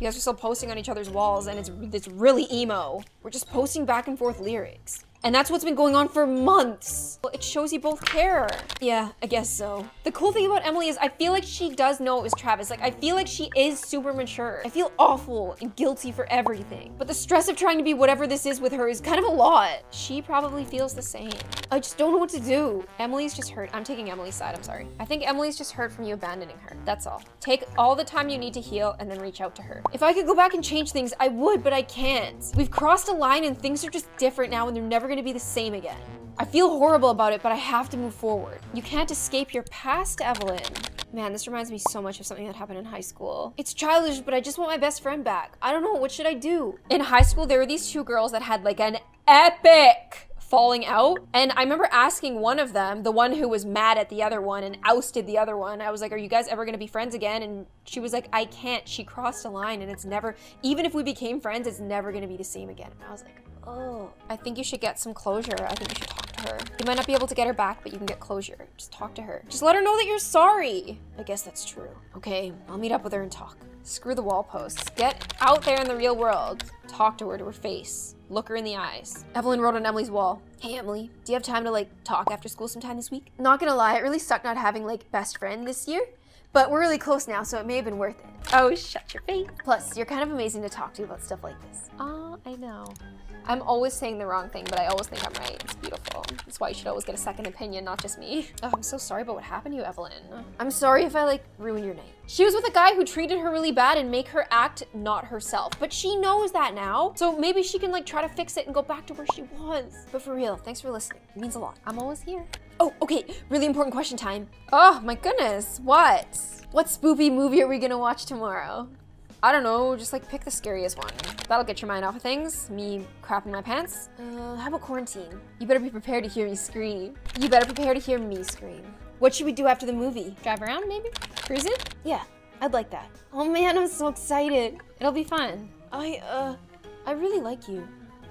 You guys are still posting on each other's walls and it's, it's really emo. We're just posting back and forth lyrics. And that's what's been going on for months. Well, it shows you both care. Yeah, I guess so. The cool thing about Emily is I feel like she does know it was Travis. Like, I feel like she is super mature. I feel awful and guilty for everything. But the stress of trying to be whatever this is with her is kind of a lot. She probably feels the same. I just don't know what to do. Emily's just hurt. I'm taking Emily's side, I'm sorry. I think Emily's just hurt from you abandoning her. That's all. Take all the time you need to heal and then reach out to her. If I could go back and change things, I would, but I can't. We've crossed a line and things are just different now and they're never gonna be the same again. I feel horrible about it, but I have to move forward. You can't escape your past, Evelyn. Man, this reminds me so much of something that happened in high school. It's childish, but I just want my best friend back. I don't know, what should I do? In high school, there were these two girls that had like an epic falling out. And I remember asking one of them, the one who was mad at the other one and ousted the other one, I was like, are you guys ever gonna be friends again? And she was like, I can't. She crossed a line and it's never, even if we became friends, it's never gonna be the same again. And I was like, oh, I think you should get some closure. I think you should talk to her. You might not be able to get her back, but you can get closure. Just talk to her. Just let her know that you're sorry. I guess that's true. Okay, I'll meet up with her and talk. Screw the wall posts. Get out there in the real world. Talk to her, to her face. Look her in the eyes. Evelyn wrote on Emily's wall, hey Emily, do you have time to like talk after school sometime this week? Not gonna lie, it really sucked not having like best friend this year, but we're really close now, so it may have been worth it. Oh, shut your face. Plus, you're kind of amazing to talk to about stuff like this. Oh, I know. I'm always saying the wrong thing, but I always think I'm right. It's beautiful. That's why you should always get a second opinion, not just me. Oh, I'm so sorry about what happened to you, Evelyn. I'm sorry if I like ruined your night. She was with a guy who treated her really bad and make her act not herself, but she knows that now. So maybe she can like try to fix it and go back to where she was. But for real, thanks for listening. It means a lot. I'm always here. Oh, okay, really important question time. Oh my goodness, what? What spoopy movie are we gonna watch tomorrow? I don't know, just like pick the scariest one. That'll get your mind off of things. Me crapping my pants. Uh, how about quarantine? You better be prepared to hear me scream. You better prepare to hear me scream. What should we do after the movie? Drive around maybe? Cruise it? Yeah, I'd like that. Oh man, I'm so excited. It'll be fun. I, uh, I really like you.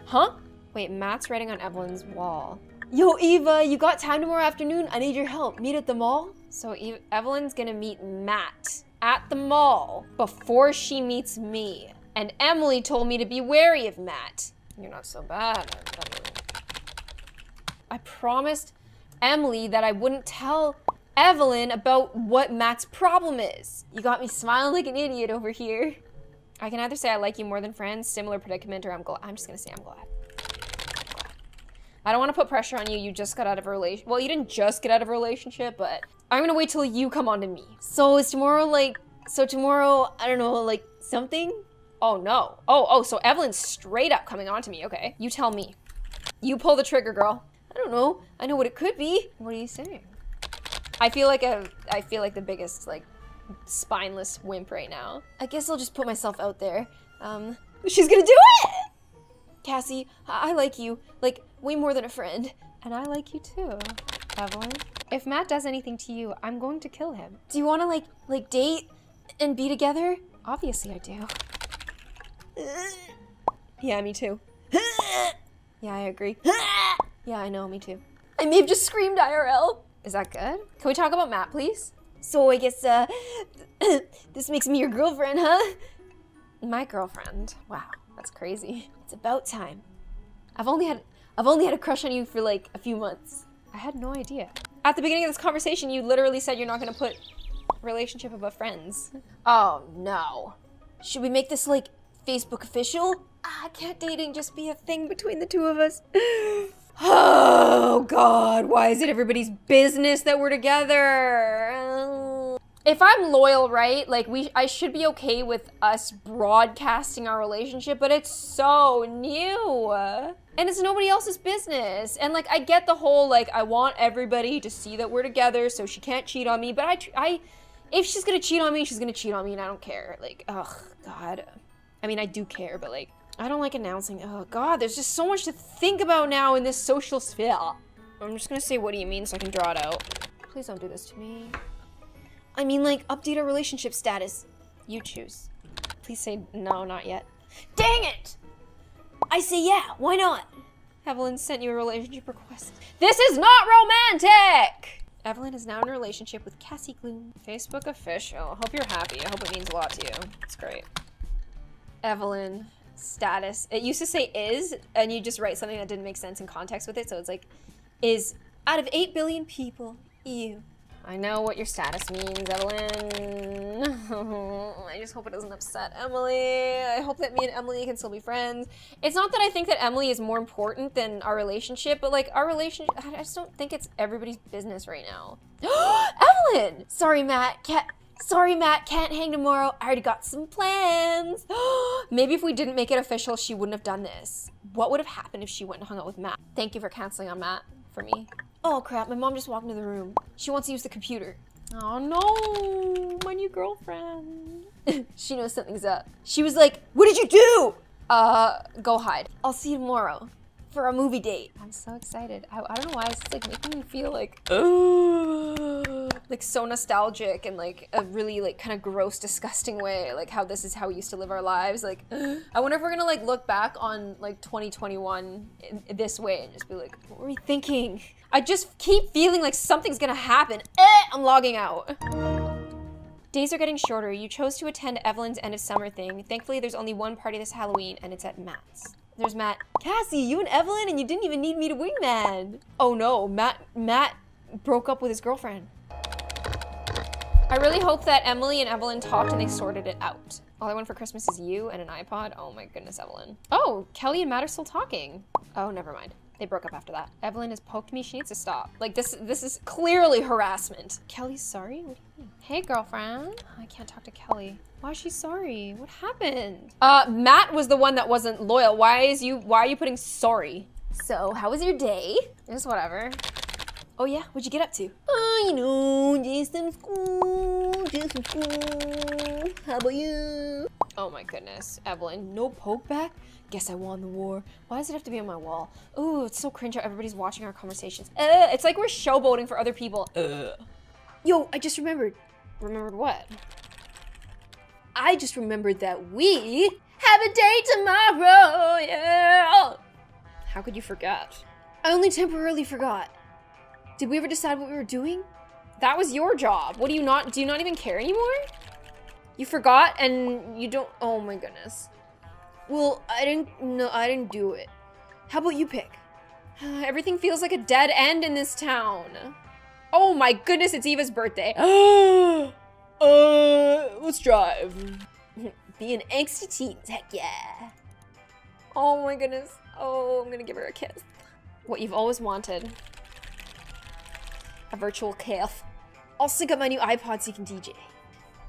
Huh? Wait, Matt's writing on Evelyn's wall. Yo, Eva, you got time tomorrow afternoon? I need your help. Meet at the mall? So Eve Evelyn's gonna meet Matt at the mall before she meets me. And Emily told me to be wary of Matt. You're not so bad, Emily. I promised Emily that I wouldn't tell Evelyn about what Matt's problem is. You got me smiling like an idiot over here. I can either say I like you more than friends, similar predicament, or I'm glad. I'm just gonna say I'm glad. I don't want to put pressure on you. You just got out of a relationship. Well, you didn't just get out of a relationship, but I'm gonna wait till you come on to me. So is tomorrow like, so tomorrow, I don't know, like something? Oh no. Oh, oh, so Evelyn's straight up coming on to me. Okay, you tell me. You pull the trigger, girl. I don't know. I know what it could be. What are you saying? I feel like a, I feel like the biggest like spineless wimp right now. I guess I'll just put myself out there. Um, she's gonna do it! Cassie, I, I like you. Like, way more than a friend. And I like you too, Evelyn. If Matt does anything to you, I'm going to kill him. Do you wanna like, like date and be together? Obviously I do. Yeah, me too. Yeah, I agree. Yeah, I know, me too. I may have just screamed I R L. Is that good? Can we talk about Matt, please? So I guess, uh, this makes me your girlfriend, huh? My girlfriend. Wow, that's crazy. It's about time. I've only had, I've only had a crush on you for like a few months. I had no idea. At the beginning of this conversation, you literally said you're not gonna put relationship above friends. Oh no. Should we make this like Facebook official? Ah, can't dating just be a thing between the two of us? Oh God, why is it everybody's business that we're together? Uh, if I'm loyal, right? Like we, I should be okay with us broadcasting our relationship, but it's so new. And it's nobody else's business. And like, I get the whole, like, I want everybody to see that we're together so she can't cheat on me, but I, I, if she's gonna cheat on me, she's gonna cheat on me and I don't care. Like, ugh, God. I mean, I do care, but like, I don't like announcing. Oh God, there's just so much to think about now in this social sphere. I'm just gonna say, what do you mean so I can draw it out? Please don't do this to me. I mean like, update our relationship status. You choose. Please say, no, not yet. Dang it! I say yeah, why not? Evelyn sent you a relationship request. This is not romantic! Evelyn is now in a relationship with Cassie Gloom. Facebook official, hope you're happy. I hope it means a lot to you, it's great. Evelyn. Status. It used to say is, and you just write something that didn't make sense in context with it, so it's like, is out of eight billion people, you. I know what your status means, Evelyn. I just hope it doesn't upset Emily. I hope that me and Emily can still be friends. It's not that I think that Emily is more important than our relationship, but like our relationship, I just don't think it's everybody's business right now. Evelyn! Sorry, Matt. Cat. Sorry, Matt, can't hang tomorrow. I already got some plans. Maybe if we didn't make it official, she wouldn't have done this. What would have happened if she went and hung out with Matt? Thank you for canceling on Matt for me. Oh crap, my mom just walked into the room. She wants to use the computer. Oh no, my new girlfriend. She knows something's up. She was like, what did you do? Uh, go hide. I'll see you tomorrow for a movie date. I'm so excited. I, I don't know why, it's just like making me feel like, oh. Like so nostalgic and like a really like kind of gross, disgusting way, like how this is how we used to live our lives. Like, I wonder if we're gonna like look back on like twenty twenty-one in, in this way and just be like, what were we thinking? I just keep feeling like something's gonna happen. Eh, I'm logging out. Days are getting shorter. You chose to attend Evelyn's end of summer thing. Thankfully, there's only one party this Halloween and it's at Matt's. There's Matt. Cassie, you and Evelyn, and you didn't even need me to wingman. Oh no, Matt, Matt broke up with his girlfriend. I really hope that Emily and Evelyn talked and they sorted it out. All I want for Christmas is you and an iPod. Oh my goodness, Evelyn. Oh, Kelly and Matt are still talking. Oh, never mind. They broke up after that. Evelyn has poked me, she needs to stop. Like this this is clearly harassment. Kelly's sorry? What do you mean? Hey girlfriend. I can't talk to Kelly. Why is she sorry? What happened? Uh, Matt was the one that wasn't loyal. Why is you, why are you putting sorry? So, how was your day? Just whatever. Oh yeah, what'd you get up to? Oh, you know, just some school, just some school. How about you? Oh my goodness, Evelyn, no poke back? Guess I won the war. Why does it have to be on my wall? Ooh, it's so cringe how everybody's watching our conversations. Uh, it's like we're showboating for other people. Uh. Yo, I just remembered. Remembered what? I just remembered that we have a date tomorrow, yeah! How could you forget? I only temporarily forgot. Did we ever decide what we were doing? That was your job. What do you not, do you not even care anymore? You forgot and you don't, oh my goodness. Well, I didn't, no, I didn't do it. How about you pick? Everything feels like a dead end in this town. Oh my goodness, it's Eva's birthday. uh, let's drive. Be an angsty teen, heck yeah. Oh my goodness. Oh, I'm gonna give her a kiss. What you've always wanted. A virtual kiss. I'll sync up my new iPod so you can D J.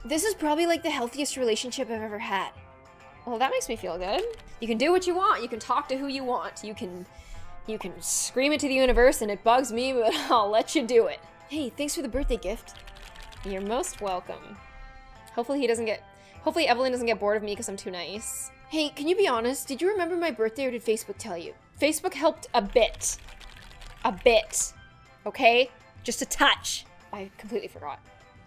This is probably like the healthiest relationship I've ever had. Well, that makes me feel good. You can do what you want. You can talk to who you want. You can, you can scream it to the universe and it bugs me, but I'll let you do it. Hey, thanks for the birthday gift. You're most welcome. Hopefully he doesn't get, hopefully Evelyn doesn't get bored of me because I'm too nice. Hey, can you be honest? Did you remember my birthday or did Facebook tell you? Facebook helped a bit. A bit. Okay? Just a touch. I completely forgot.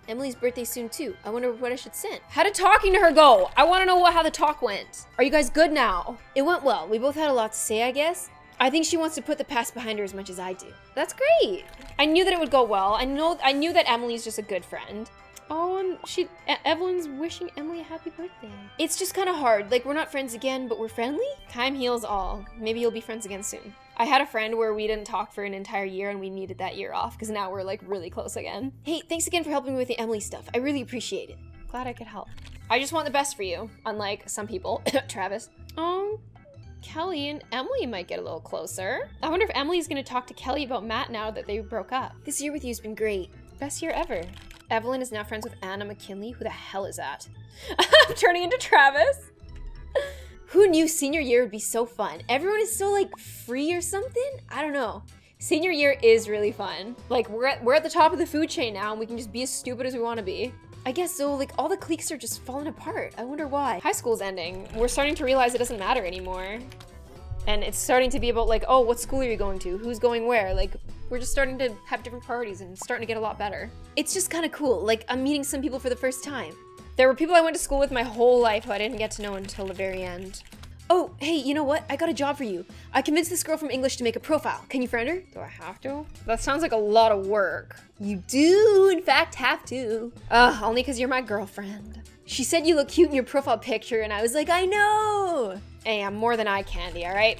Emily's birthday soon too. I wonder what I should send. How did talking to her go? I wanna know what, how the talk went. Are you guys good now? It went well. We both had a lot to say, I guess. I think she wants to put the past behind her as much as I do. That's great. I knew that it would go well. I know. I knew that Emily's just a good friend. Oh, and she, Evelyn's wishing Emily a happy birthday. It's just kind of hard. Like, we're not friends again, but we're friendly? Time heals all. Maybe you'll be friends again soon. I had a friend where we didn't talk for an entire year and we needed that year off because now we're like really close again. Hey, thanks again for helping me with the Emily stuff. I really appreciate it. Glad I could help. I just want the best for you, unlike some people. Travis. Oh, Kelly and Emily might get a little closer. I wonder if Emily's gonna talk to Kelly about Matt now that they broke up. This year with you has been great. Best year ever. Evelyn is now friends with Anna McKinley. Who the hell is that? I'm turning into Travis. Who knew senior year would be so fun? Everyone is so like free or something? I don't know. Senior year is really fun. Like we're at, we're at the top of the food chain now and we can just be as stupid as we want to be. I guess so, like all the cliques are just falling apart. I wonder why. High school's ending. We're starting to realize it doesn't matter anymore. And it's starting to be about like, oh, what school are you going to? Who's going where? Like, we're just starting to have different priorities and starting to get a lot better. It's just kind of cool. Like, I'm meeting some people for the first time. There were people I went to school with my whole life who I didn't get to know until the very end. Oh, hey, you know what? I got a job for you. I convinced this girl from English to make a profile. Can you friend her? Do I have to? That sounds like a lot of work. You do, in fact, have to. Ugh, only because you're my girlfriend. She said you look cute in your profile picture, and I was like, I know! Hey, I'm more than eye candy, all right?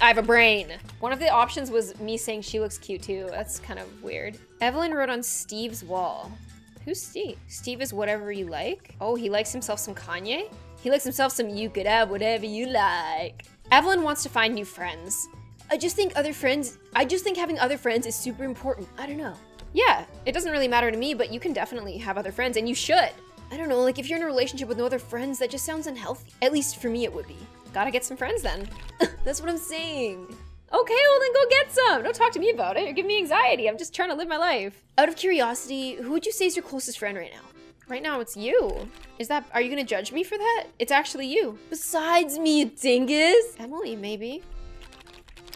I have a brain. One of the options was me saying she looks cute too. That's kind of weird. Evelyn wrote on Steve's wall. Who's Steve? Steve is whatever you like. Oh, he likes himself some Kanye? He likes himself some you could have whatever you like. Evelyn wants to find new friends. I just think other friends, I just think having other friends is super important. I don't know. Yeah, it doesn't really matter to me, but you can definitely have other friends and you should. I don't know, like if you're in a relationship with no other friends, that just sounds unhealthy. At least for me it would be. Gotta get some friends then. That's what I'm saying. Okay, well then go get some. Don't talk to me about it. You're giving me anxiety. I'm just trying to live my life. Out of curiosity, who would you say is your closest friend right now? Right now it's you. Is that, are you gonna judge me for that? It's actually you. Besides me, you dingus. Emily, maybe.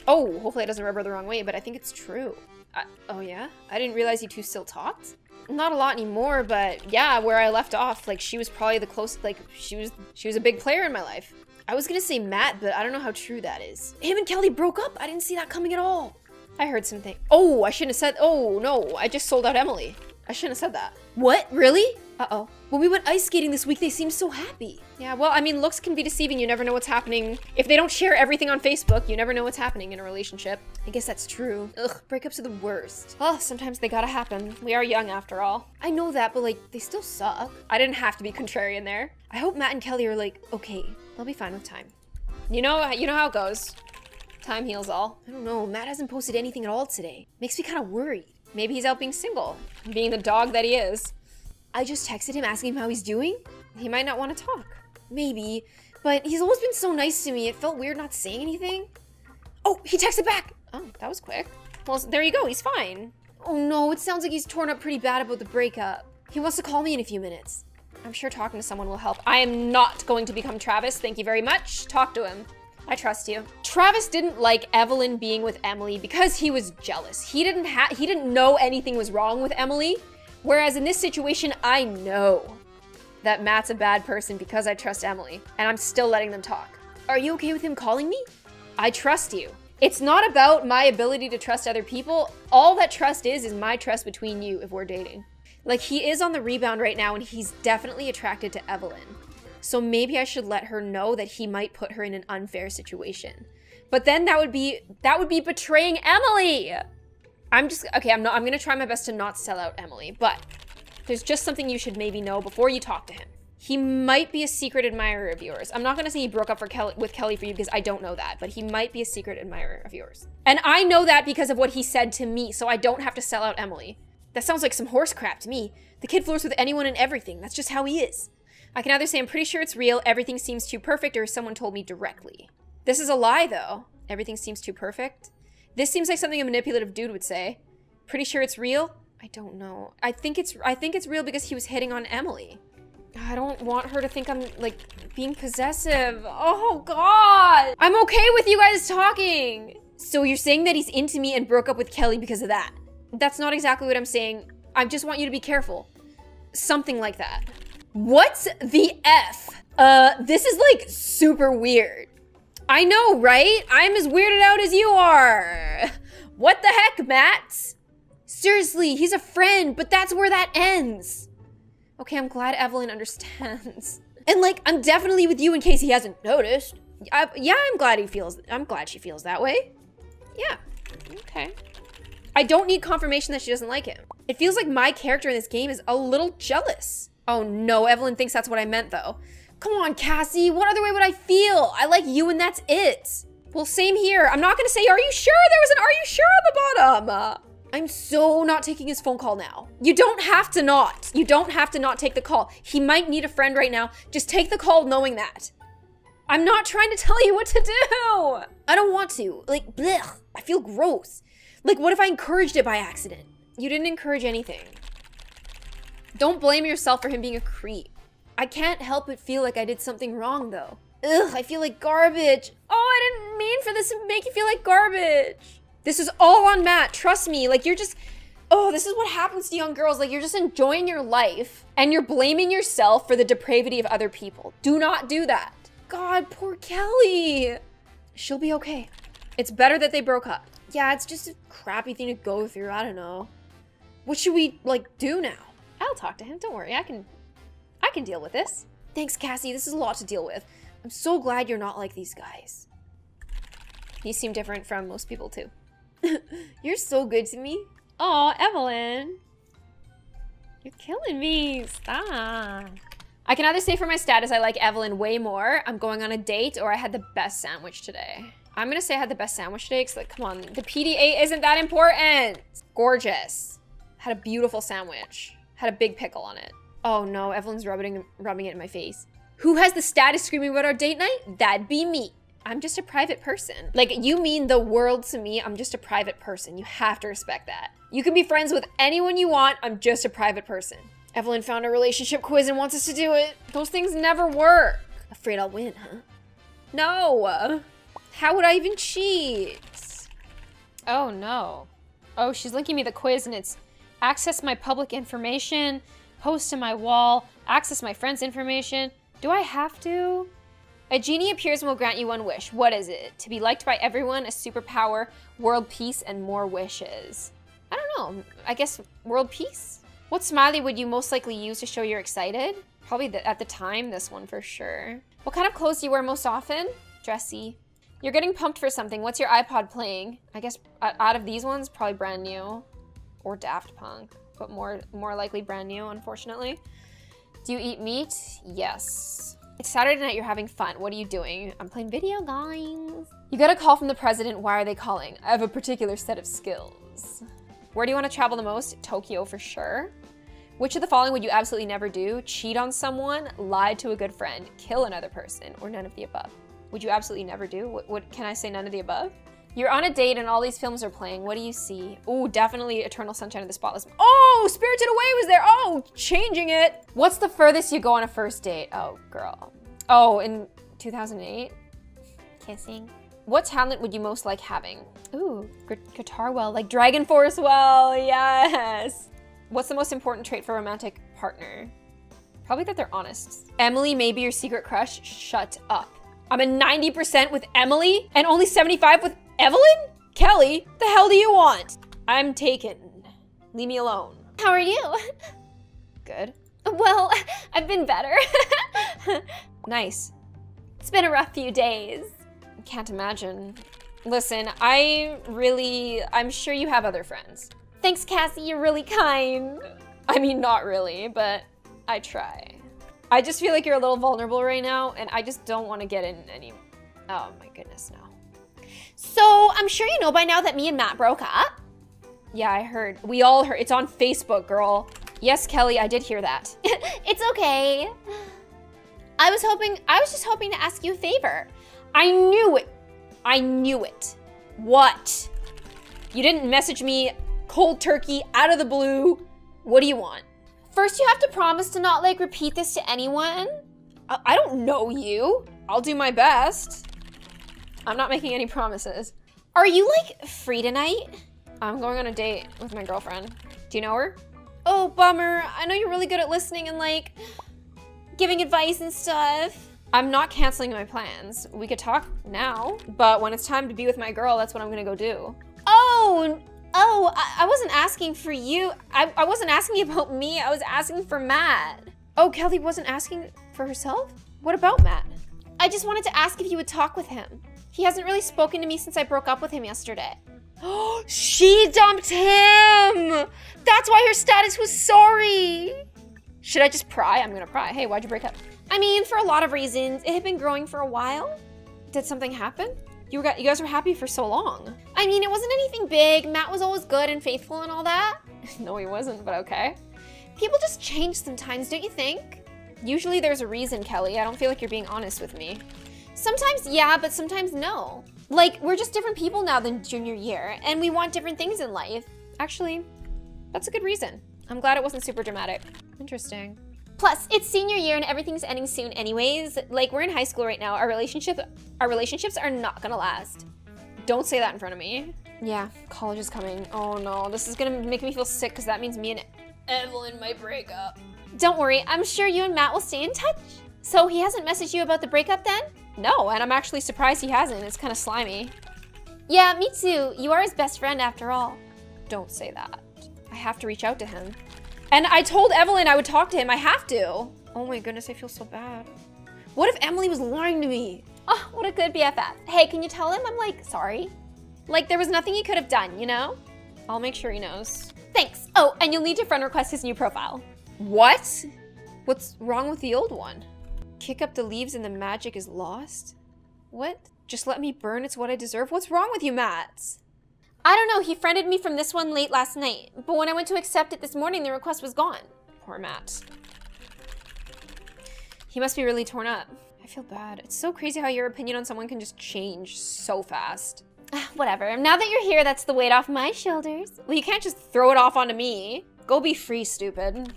Oh, hopefully it doesn't rub her the wrong way, but I think it's true. I, oh yeah? I didn't realize you two still talked. Not a lot anymore, but yeah, where I left off, like she was probably the closest, like she was, she was a big player in my life. I was gonna say Matt, but I don't know how true that is. Him and Kelly broke up. I didn't see that coming at all. I heard something. Oh, I shouldn't have said, oh no, I just sold out Emily. I shouldn't have said that. What, really? Uh-oh. When we went ice skating this week, they seemed so happy. Yeah, well, I mean, looks can be deceiving. You never know what's happening. If they don't share everything on Facebook, you never know what's happening in a relationship. I guess that's true. Ugh, breakups are the worst. Well, sometimes they gotta happen. We are young after all. I know that, but like, they still suck. I didn't have to be contrarian there. I hope Matt and Kelly are like, okay. I'll be fine with time. You know, you know how it goes. Time heals all. I don't know, Matt hasn't posted anything at all today. Makes me kind of worried. Maybe he's out being single, being the dog that he is. I just texted him asking him how he's doing. He might not want to talk. Maybe, but he's always been so nice to me. It felt weird not saying anything. Oh, he texted back. Oh, that was quick. Well, there you go, he's fine. Oh no, it sounds like he's torn up pretty bad about the breakup. He wants to call me in a few minutes. I'm sure talking to someone will help. I am not going to become Travis, thank you very much. Talk to him. I trust you. Travis didn't like Evelyn being with Emily because he was jealous. He didn't ha- he didn't know anything was wrong with Emily, whereas in this situation, I know that Matt's a bad person because I trust Emily, and I'm still letting them talk. Are you okay with him calling me? I trust you. It's not about my ability to trust other people. All that trust is, is my trust between you if we're dating. Like, he is on the rebound right now and he's definitely attracted to Evelyn. So maybe I should let her know that he might put her in an unfair situation. But then that would be, that would be betraying Emily. I'm just, okay, I'm not, I'm gonna try my best to not sell out Emily, but there's just something you should maybe know before you talk to him. He might be a secret admirer of yours. I'm not gonna say he broke up for Kelly, with Kelly for you, because I don't know that, but he might be a secret admirer of yours. And I know that because of what he said to me, so I don't have to sell out Emily. That sounds like some horse crap to me. The kid flirts with anyone and everything. That's just how he is. I can either say I'm pretty sure it's real, everything seems too perfect, or someone told me directly. This is a lie though. Everything seems too perfect. This seems like something a manipulative dude would say. Pretty sure it's real? I don't know. I think it's I think it's real because he was hitting on Emily. I don't want her to think I'm like being possessive. Oh God. I'm okay with you guys talking. So you're saying that he's into me and broke up with Kelly because of that? That's not exactly what I'm saying. I just want you to be careful. Something like that. What's the F? Uh, this is like super weird. I know, right? I'm as weirded out as you are. What the heck, Matt? Seriously, he's a friend, but that's where that ends. Okay, I'm glad Evelyn understands. And like, I'm definitely with you in case he hasn't noticed. I, yeah, I'm glad he feels, I'm glad she feels that way. Yeah, okay. I don't need confirmation that she doesn't like him. It feels like my character in this game is a little jealous. Oh no, Evelyn thinks that's what I meant though. Come on, Cassie, what other way would I feel? I like you and that's it. Well, same here. I'm not gonna say, are you sure? There was an are you sure on the bottom. Uh, I'm so not taking his phone call now. You don't have to not. You don't have to not take the call. He might need a friend right now. Just take the call knowing that. I'm not trying to tell you what to do. I don't want to, like, blech, I feel gross. Like, what if I encouraged it by accident? You didn't encourage anything. Don't blame yourself for him being a creep. I can't help but feel like I did something wrong though. Ugh, I feel like garbage. Oh, I didn't mean for this to make you feel like garbage. This is all on Matt, trust me. Like you're just, oh, this is what happens to young girls. Like you're just enjoying your life and you're blaming yourself for the depravity of other people. Do not do that. God, poor Kelly. She'll be okay. It's better that they broke up. Yeah, it's just a crappy thing to go through, I don't know. What should we like do now? I'll talk to him, don't worry, I can I can deal with this. Thanks, Cassie. This is a lot to deal with. I'm so glad you're not like these guys. You seem different from most people, too. You're so good to me. Aw, Evelyn. You're killing me. Stop. I can either say for my status I like Evelyn way more, I'm going on a date, or I had the best sandwich today. I'm gonna say I had the best sandwich today, because, like, come on, the P D A isn't that important. Gorgeous. Had a beautiful sandwich. Had a big pickle on it. Oh no, Evelyn's rubbing, rubbing it in my face. Who has the status screaming about our date night? That'd be me. I'm just a private person. Like, you mean the world to me. I'm just a private person. You have to respect that. You can be friends with anyone you want. I'm just a private person. Evelyn found a relationship quiz and wants us to do it. Those things never work. Afraid I'll win, huh? No. How would I even cheat? Oh no. Oh, she's linking me the quiz and it's access my public information, post to my wall, access my friend's information. Do I have to? A genie appears and will grant you one wish. What is it? To be liked by everyone, a superpower, world peace, and more wishes. I don't know. I guess world peace? What smiley would you most likely use to show you're excited? Probably the, at the time, this one for sure. What kind of clothes do you wear most often? Dressy. You're getting pumped for something. What's your iPod playing? I guess out of these ones, probably Brand New or Daft Punk. But more more likely Brand New, unfortunately. Do you eat meat? Yes. It's Saturday night, you're having fun. What are you doing? I'm playing video games. You got a call from the president. Why are they calling? I have a particular set of skills. Where do you want to travel the most? Tokyo for sure. Which of the following would you absolutely never do? Cheat on someone, lie to a good friend, kill another person, or none of the above? Would you absolutely never do? What, what can I say none of the above? You're on a date and all these films are playing. What do you see? Ooh, definitely Eternal Sunshine of the Spotless Mind. Oh, Spirited Away was there. Oh, changing it. What's the furthest you go on a first date? Oh, girl. Oh, in two thousand eight? Kissing. What talent would you most like having? Ooh, guitar well, like Dragon Force well, yes. What's the most important trait for a romantic partner? Probably that they're honest. Emily may be your secret crush. Shut up. I'm a ninety percent with Emily and only seventy-five with Evelyn? Kelly, the hell do you want? I'm taken. Leave me alone. How are you? Good. Well, I've been better. Nice. It's been a rough few days. Can't imagine. Listen, I really, I'm sure you have other friends. Thanks, Cassie, you're really kind. I mean, not really, but I try. I just feel like you're a little vulnerable right now, and I just don't want to get in any, oh my goodness, no. So, I'm sure you know by now that me and Matt broke up. Yeah, I heard. We all heard. It's on Facebook, girl. Yes, Kelly, I did hear that. It's okay. I was hoping, I was just hoping to ask you a favor. I knew it. I knew it. What? You didn't message me cold turkey out of the blue. What do you want? First, you have to promise to not like repeat this to anyone. I, I don't know you. I'll do my best. I'm not making any promises. Are you like free tonight? I'm going on a date with my girlfriend. Do you know her? Oh, bummer. I know you're really good at listening and like giving advice and stuff. I'm not canceling my plans. We could talk now, but when it's time to be with my girl, that's what I'm gonna go do. Oh, oh, I, I wasn't asking for you. I, I wasn't asking about me, I was asking for Matt. Oh, Kelly wasn't asking for herself? What about Matt? I just wanted to ask if you would talk with him. He hasn't really spoken to me since I broke up with him yesterday. Oh, she dumped him! That's why her status was sorry. Should I just pry? I'm gonna pry. Hey, why'd you break up? I mean, for a lot of reasons. It had been growing for a while. Did something happen? You, were, you guys were happy for so long. I mean, it wasn't anything big. Matt was always good and faithful and all that. No, he wasn't, but okay. People just change sometimes, don't you think? Usually there's a reason, Kelly. I don't feel like you're being honest with me. Sometimes, yeah, but sometimes no. Like, we're just different people now than junior year, and we want different things in life. Actually, that's a good reason. I'm glad it wasn't super dramatic. Interesting. Plus, it's senior year and everything's ending soon anyways. Like, we're in high school right now. Our relationship, our relationships are not gonna last. Don't say that in front of me. Yeah, college is coming. Oh no, this is gonna make me feel sick because that means me and Evelyn might break up. Don't worry, I'm sure you and Matt will stay in touch. So he hasn't messaged you about the breakup then? No, and I'm actually surprised he hasn't. It's kind of slimy. Yeah, me too. You are his best friend after all. Don't say that. I have to reach out to him. And I told Evelyn I would talk to him. I have to. Oh my goodness, I feel so bad. What if Emily was lying to me? Oh, what a good B F F. Hey, can you tell him I'm like, sorry? Like there was nothing he could have done, you know? I'll make sure he knows. Thanks. Oh, and you'll need to friend request his new profile. What? What's wrong with the old one? Kick up the leaves and the magic is lost? What? Just let me burn, it's what I deserve. What's wrong with you, Matt? I don't know, he friended me from this one late last night, but when I went to accept it this morning, the request was gone. Poor Matt. He must be really torn up. I feel bad. It's so crazy how your opinion on someone can just change so fast. Whatever, now that you're here, that's the weight off my shoulders. Well, you can't just throw it off onto me. Go be free, stupid.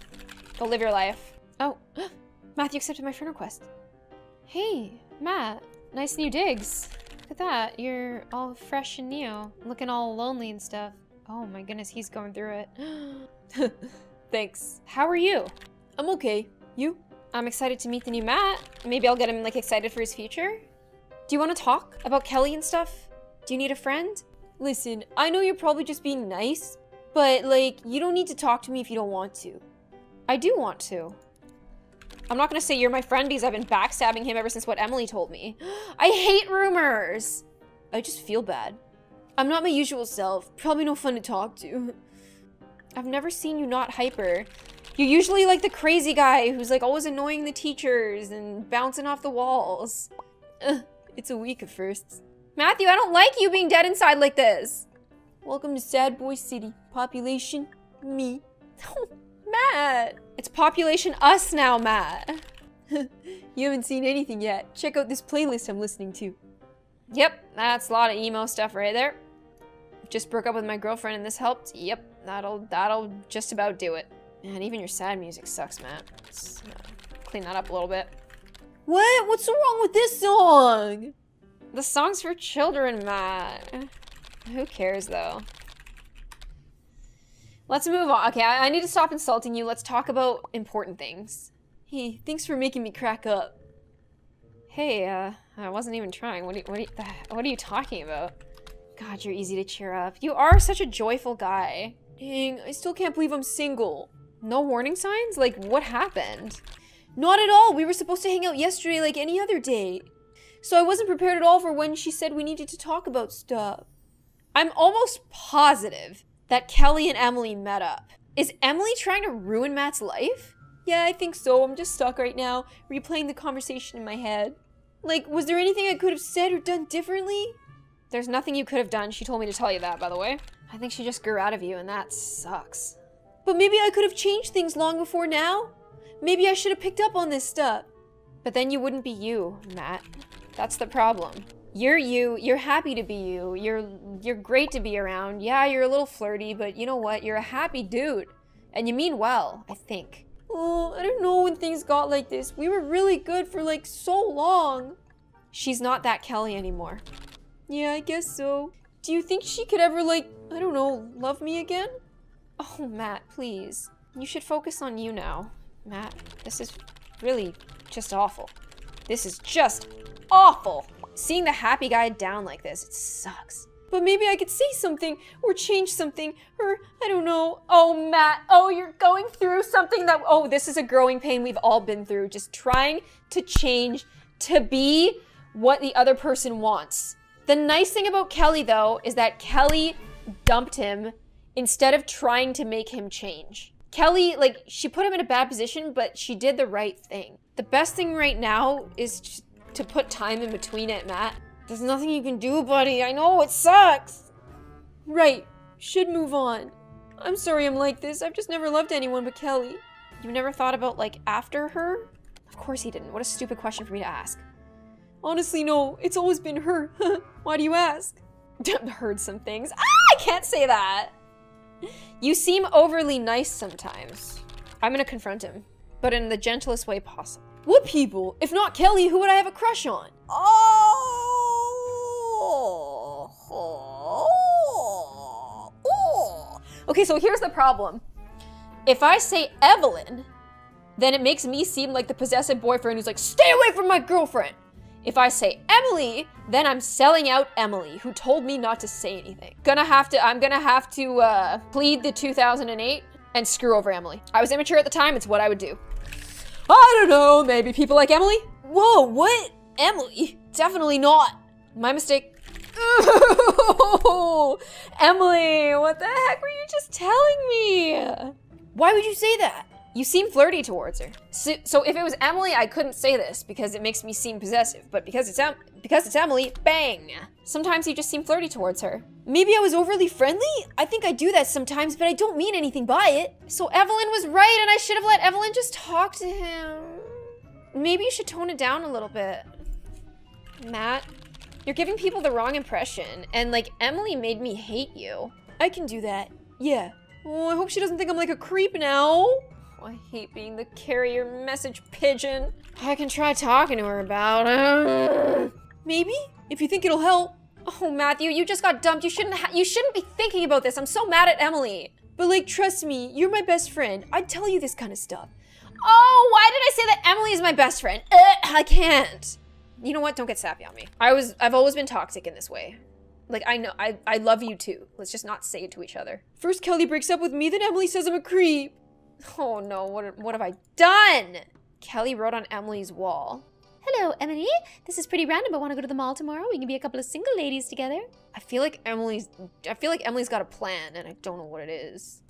Go live your life. Oh, Matthew accepted my friend request. Hey, Matt, nice new digs. Look at that, you're all fresh and new, looking all lonely and stuff. Oh my goodness, he's going through it. Thanks. How are you? I'm okay. You? I'm excited to meet the new Matt. Maybe I'll get him like excited for his future. Do you want to talk about Kelly and stuff? Do you need a friend? Listen, I know you're probably just being nice, but like, you don't need to talk to me if you don't want to. I do want to. I'm not gonna say you're my friend because I've been backstabbing him ever since what Emily told me. I hate rumors. I just feel bad. I'm not my usual self. Probably no fun to talk to. I've never seen you not hyper. You're usually like the crazy guy who's like always annoying the teachers and bouncing off the walls. Ugh, it's a week at first. Matthew, I don't like you being dead inside like this. Welcome to Sad Boy City. Population, me. Matt. It's population us now, Matt. You haven't seen anything yet. Check out this playlist I'm listening to. Yep, that's a lot of emo stuff right there. Just broke up with my girlfriend and this helped. Yep, that'll that'll just about do it. Man, even your sad music sucks, Matt. Let's uh, clean that up a little bit. What? What's so wrong with this song? The song's for children, Matt. Who cares, though? Let's move on. Okay, I, I need to stop insulting you. Let's talk about important things. Hey, thanks for making me crack up. Hey, uh, I wasn't even trying. What are you, what are you, what are you talking about? God, you're easy to cheer up. You are such a joyful guy. Dang, I still can't believe I'm single. No warning signs? Like, what happened? Not at all. We were supposed to hang out yesterday like any other day. So I wasn't prepared at all for when she said we needed to talk about stuff. I'm almost positive that Kelly and Emily met up. Is Emily trying to ruin Matt's life? Yeah, I think so. I'm just stuck right now, replaying the conversation in my head. Like, was there anything I could have said or done differently? There's nothing you could have done. She told me to tell you that, by the way. I think she just grew out of you, and that sucks. But maybe I could have changed things long before now. Maybe I should have picked up on this stuff. But then you wouldn't be you, Matt. That's the problem. You're you, you're happy to be you, you're you're great to be around. Yeah, you're a little flirty, but you know what? You're a happy dude. And you mean well, I think. Oh, I don't know when things got like this. We were really good for like so long. She's not that Kelly anymore. Yeah, I guess so. Do you think she could ever like, I don't know, love me again? Oh, Matt, please. You should focus on you now. Matt, this is really just awful. This is just awful. Seeing the happy guy down like this, it sucks. But maybe I could say something or change something or I don't know. Oh, Matt, oh, you're going through something that, oh, this is a growing pain we've all been through. Just trying to change to be what the other person wants. The nice thing about Kelly though, is that Kelly dumped him instead of trying to make him change. Kelly, like, she put him in a bad position, but she did the right thing. The best thing right now is just to put time in between it, Matt. There's nothing you can do, buddy. I know, it sucks. Right, should move on. I'm sorry I'm like this. I've just never loved anyone but Kelly. You never thought about, like, after her? Of course he didn't. What a stupid question for me to ask. Honestly, no. It's always been her. Why do you ask? Heard some things. Ah, I can't say that. You seem overly nice sometimes. I'm gonna confront him, but in the gentlest way possible. What people? If not Kelly, who would I have a crush on? Oh. Oh. Oh. Okay, so here's the problem. If I say Evelyn, then it makes me seem like the possessive boyfriend who's like, stay away from my girlfriend. If I say Emily, then I'm selling out Emily, who told me not to say anything. Gonna have to, I'm gonna have to uh, plead the two thousand eight and screw over Emily. I was immature at the time, it's what I would do. I don't know, maybe people like Emily? Whoa, what? Emily? Definitely not. My mistake. Ooh, Emily, what the heck were you just telling me? Why would you say that? You seem flirty towards her. So, so if it was Emily, I couldn't say this because it makes me seem possessive, but because it's, em because it's Emily, bang. Sometimes you just seem flirty towards her. Maybe I was overly friendly? I think I do that sometimes, but I don't mean anything by it. So Evelyn was right and I should have let Evelyn just talk to him. Maybe you should tone it down a little bit. Matt, you're giving people the wrong impression and like Emily made me hate you. I can do that, yeah. Oh, I hope she doesn't think I'm like a creep now. I hate being the carrier message pigeon. I can try talking to her about it. Maybe, if you think it'll help. Oh, Matthew, you just got dumped. You shouldn't ha you shouldn't be thinking about this. I'm so mad at Emily. But like, trust me, you're my best friend. I'd tell you this kind of stuff. Oh, why did I say that Emily is my best friend? Ugh, I can't. You know what, don't get sappy on me. I was, I've always been toxic in this way. Like, I know, I, I love you too. Let's just not say it to each other. First Kelly breaks up with me, then Emily says I'm a creep. Oh no, what, what have I done? Kelly wrote on Emily's wall. Hello, Emily. This is pretty random, but want to go to the mall tomorrow? We can be a couple of single ladies together. I feel like Emily's, I feel like Emily's got a plan and I don't know what it is.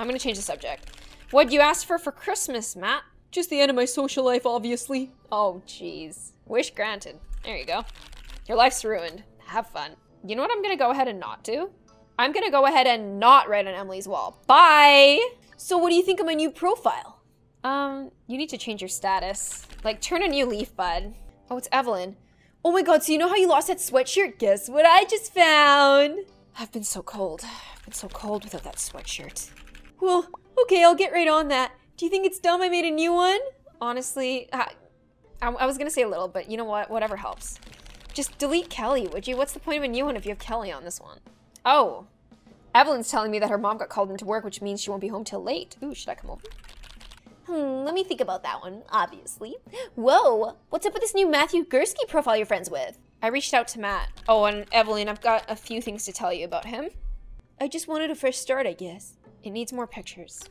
I'm gonna change the subject. What'd you ask for for Christmas, Matt? Just the end of my social life, obviously. Oh, jeez. Wish granted. There you go. Your life's ruined. Have fun. You know what I'm gonna go ahead and not do? I'm gonna go ahead and not write on Emily's wall. Bye! So what do you think of my new profile? Um, you need to change your status. Like, turn a new leaf, bud. Oh, it's Evelyn. Oh my God, so you know how you lost that sweatshirt? Guess what I just found? I've been so cold. I've been so cold without that sweatshirt. Well, okay, I'll get right on that. Do you think it's dumb I made a new one? Honestly, I, I, I was gonna say a little, but you know what? Whatever helps. Just delete Kelly, would you? What's the point of a new one if you have Kelly on this one? Oh. Evelyn's telling me that her mom got called into work, which means she won't be home till late. Ooh, should I come over? Hmm, let me think about that one, obviously. Whoa, what's up with this new Matthew Gursky profile you're friends with? I reached out to Matt. Oh, and Evelyn, I've got a few things to tell you about him. I just wanted a fresh start, I guess. It needs more pictures.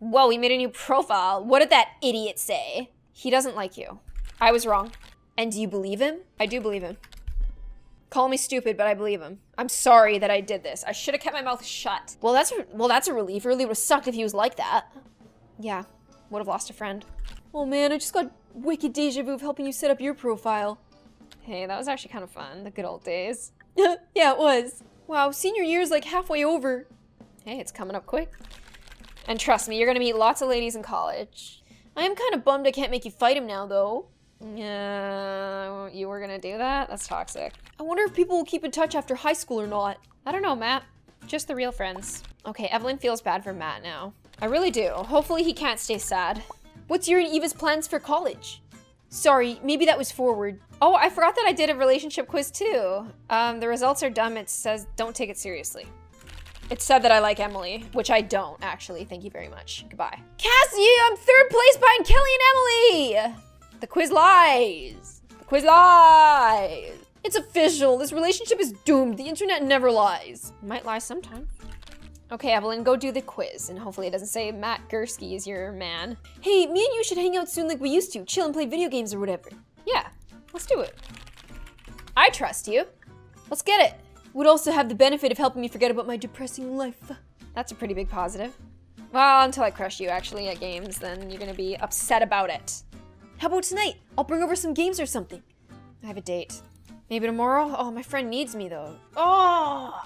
Whoa, we made a new profile. What did that idiot say? He doesn't like you. I was wrong. And do you believe him? I do believe him. Call me stupid, but I believe him. I'm sorry that I did this. I should have kept my mouth shut. Well, that's well, that's a relief. It really would have sucked if he was like that. Yeah, would have lost a friend. Oh man, I just got wicked deja vu of helping you set up your profile. Hey, that was actually kind of fun. The good old days. Yeah, it was. Wow, senior year's like halfway over. Hey, it's coming up quick. And trust me, you're gonna meet lots of ladies in college. I am kind of bummed I can't make you fight him now, though. Yeah, you were gonna do that? That's toxic. I wonder if people will keep in touch after high school or not. I don't know, Matt. Just the real friends. Okay, Evelyn feels bad for Matt now. I really do. Hopefully he can't stay sad. What's your and Eva's plans for college? Sorry, maybe that was forward. Oh, I forgot that I did a relationship quiz too. Um, the results are dumb. It says, don't take it seriously. It said that I like Emily, which I don't actually. Thank you very much. Goodbye. Cassie, I'm third place behind Kelly and Emily. The quiz lies. The quiz lies. It's official. This relationship is doomed. The internet never lies. It might lie sometime. Okay, Evelyn, go do the quiz, and hopefully it doesn't say Matt Gursky is your man. Hey, me and you should hang out soon like we used to, chill and play video games or whatever. Yeah, let's do it. I trust you. Let's get it. Would also have the benefit of helping me forget about my depressing life. That's a pretty big positive. Well, until I crush you, actually, at games, then you're gonna be upset about it. How about tonight? I'll bring over some games or something. I have a date. Maybe tomorrow? Oh, my friend needs me, though. Oh!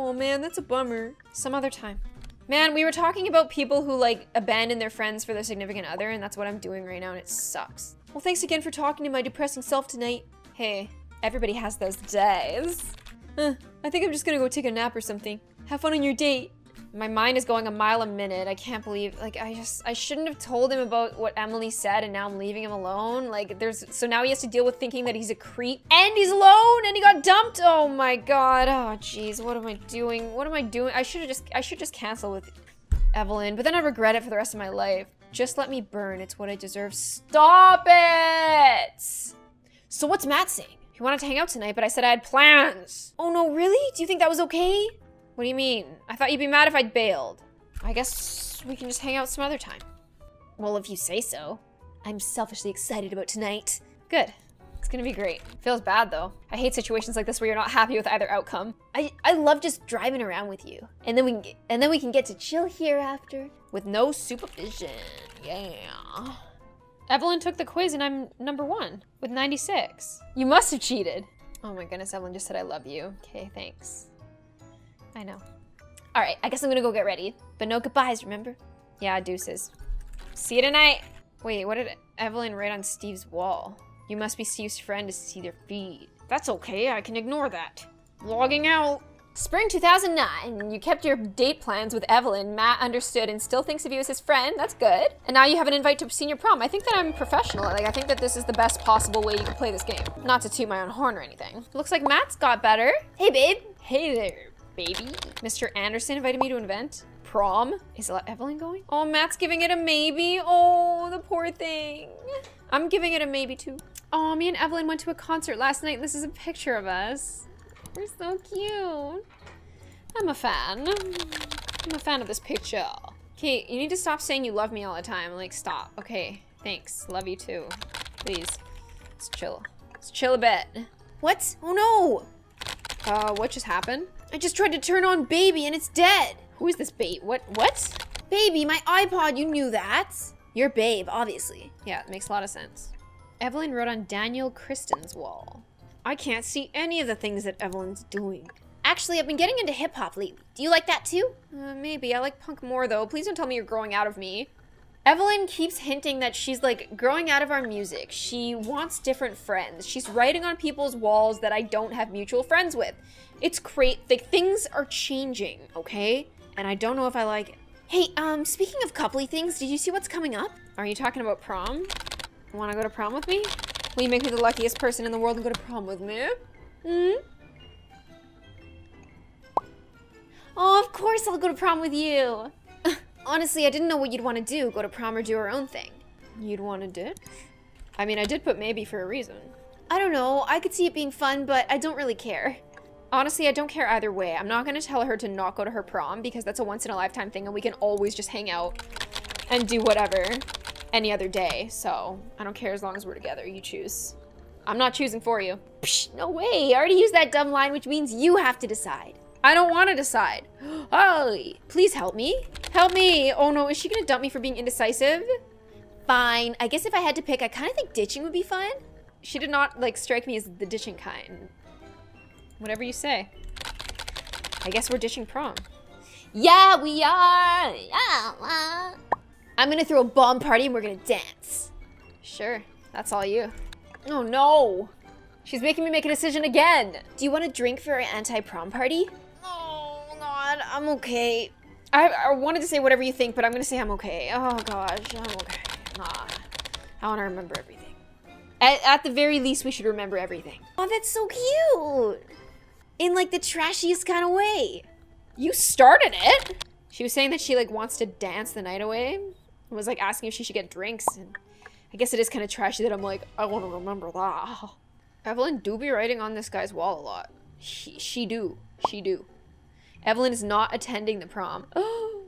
Oh man, that's a bummer. Some other time. Man, we were talking about people who like abandon their friends for their significant other, and that's what I'm doing right now, and it sucks. Well, thanks again for talking to my depressing self tonight. Hey, everybody has those days. Huh, I think I'm just gonna go take a nap or something. Have fun on your date. My mind is going a mile a minute. I can't believe, like I just, I shouldn't have told him about what Emily said and now I'm leaving him alone. Like there's, so now he has to deal with thinking that he's a creep and he's alone and he got dumped. Oh my God, oh geez, what am I doing? What am I doing? I should have just, I should just cancel with Evelyn, but then I regret it for the rest of my life. Just let me burn, it's what I deserve. Stop it! So what's Matt saying? He wanted to hang out tonight, but I said I had plans. Oh no, really? Do you think that was okay? What do you mean? I thought you'd be mad if I bailed. I guess we can just hang out some other time. Well, if you say so. I'm selfishly excited about tonight. Good. It's gonna be great. Feels bad though. I hate situations like this where you're not happy with either outcome. I, I love just driving around with you. And then we can get, and then we can get to chill hereafter with no supervision. Yeah. Evelyn took the quiz and I'm number one with ninety-six. You must have cheated. Oh my goodness, Evelyn just said I love you. Okay, thanks. I know. All right, I guess I'm gonna go get ready. But no goodbyes, remember? Yeah, deuces. See you tonight. Wait, what did Evelyn write on Steve's wall? You must be Steve's friend to see their feed. That's okay, I can ignore that. Logging out. Spring two thousand nine, you kept your date plans with Evelyn. Matt understood and still thinks of you as his friend. That's good. And now you have an invite to senior prom. I think that I'm professional. Like, I think that this is the best possible way you can play this game. Not to toot my own horn or anything. Looks like Matt's got better. Hey, babe. Hey there. Baby. Mister Anderson invited me to an event. Prom? Is Evelyn going? Oh, Matt's giving it a maybe. Oh, the poor thing. I'm giving it a maybe too. Oh, me and Evelyn went to a concert last night. This is a picture of us. We're so cute. I'm a fan. I'm a fan of this picture. Okay, you need to stop saying you love me all the time. Like, stop. Okay, thanks. Love you too. Please. Let's chill. Let's chill a bit. What? Oh no! Uh, what just happened? I just tried to turn on Baby and it's dead. Who is this babe? What? What? Baby, my iPod, you knew that. You're Babe, obviously. Yeah, it makes a lot of sense. Evelyn wrote on Daniel Kristen's wall. I can't see any of the things that Evelyn's doing. Actually, I've been getting into hip hop lately. Do you like that too? Uh, maybe, I like punk more though. Please don't tell me you're growing out of me. Evelyn keeps hinting that she's like growing out of our music. She wants different friends. She's writing on people's walls that I don't have mutual friends with. It's crazy. Like, things are changing, okay? And I don't know if I like it. Hey, um, speaking of coupley things, did you see what's coming up? Are you talking about prom? Wanna go to prom with me? Will you make me the luckiest person in the world and go to prom with me? Hmm? Oh, of course I'll go to prom with you. Honestly, I didn't know what you'd want to do, go to prom or do our own thing. You'd want to do? I mean, I did put maybe for a reason. I don't know, I could see it being fun, but I don't really care. Honestly, I don't care either way. I'm not going to tell her to not go to her prom because that's a once in a lifetime thing and we can always just hang out and do whatever any other day. So I don't care as long as we're together, you choose. I'm not choosing for you. Psh, no way, I already used that dumb line, which means you have to decide. I don't want to decide. Ollie, please help me. Help me. Oh no, is she gonna dump me for being indecisive? Fine, I guess if I had to pick, I kind of think ditching would be fun. She did not, like, strike me as the ditching kind. Whatever you say. I guess we're ditching prom. Yeah, we are. Yeah. I'm gonna throw a bomb party and we're gonna dance. Sure, that's all you. Oh no. She's making me make a decision again. Do you want to drink for our anti-prom party? Oh God, I'm okay. I, I wanted to say whatever you think, but I'm gonna say I'm okay. Oh gosh, I'm okay. Nah, I wanna remember everything. At, at the very least, we should remember everything. Oh, that's so cute. In like the trashiest kind of way. You started it. She was saying that she like wants to dance the night away. And was like asking if she should get drinks. And I guess it is kind of trashy that I'm like, I want to remember that. Evelyn do be writing on this guy's wall a lot. She, she do, she do. Evelyn is not attending the prom. Oh.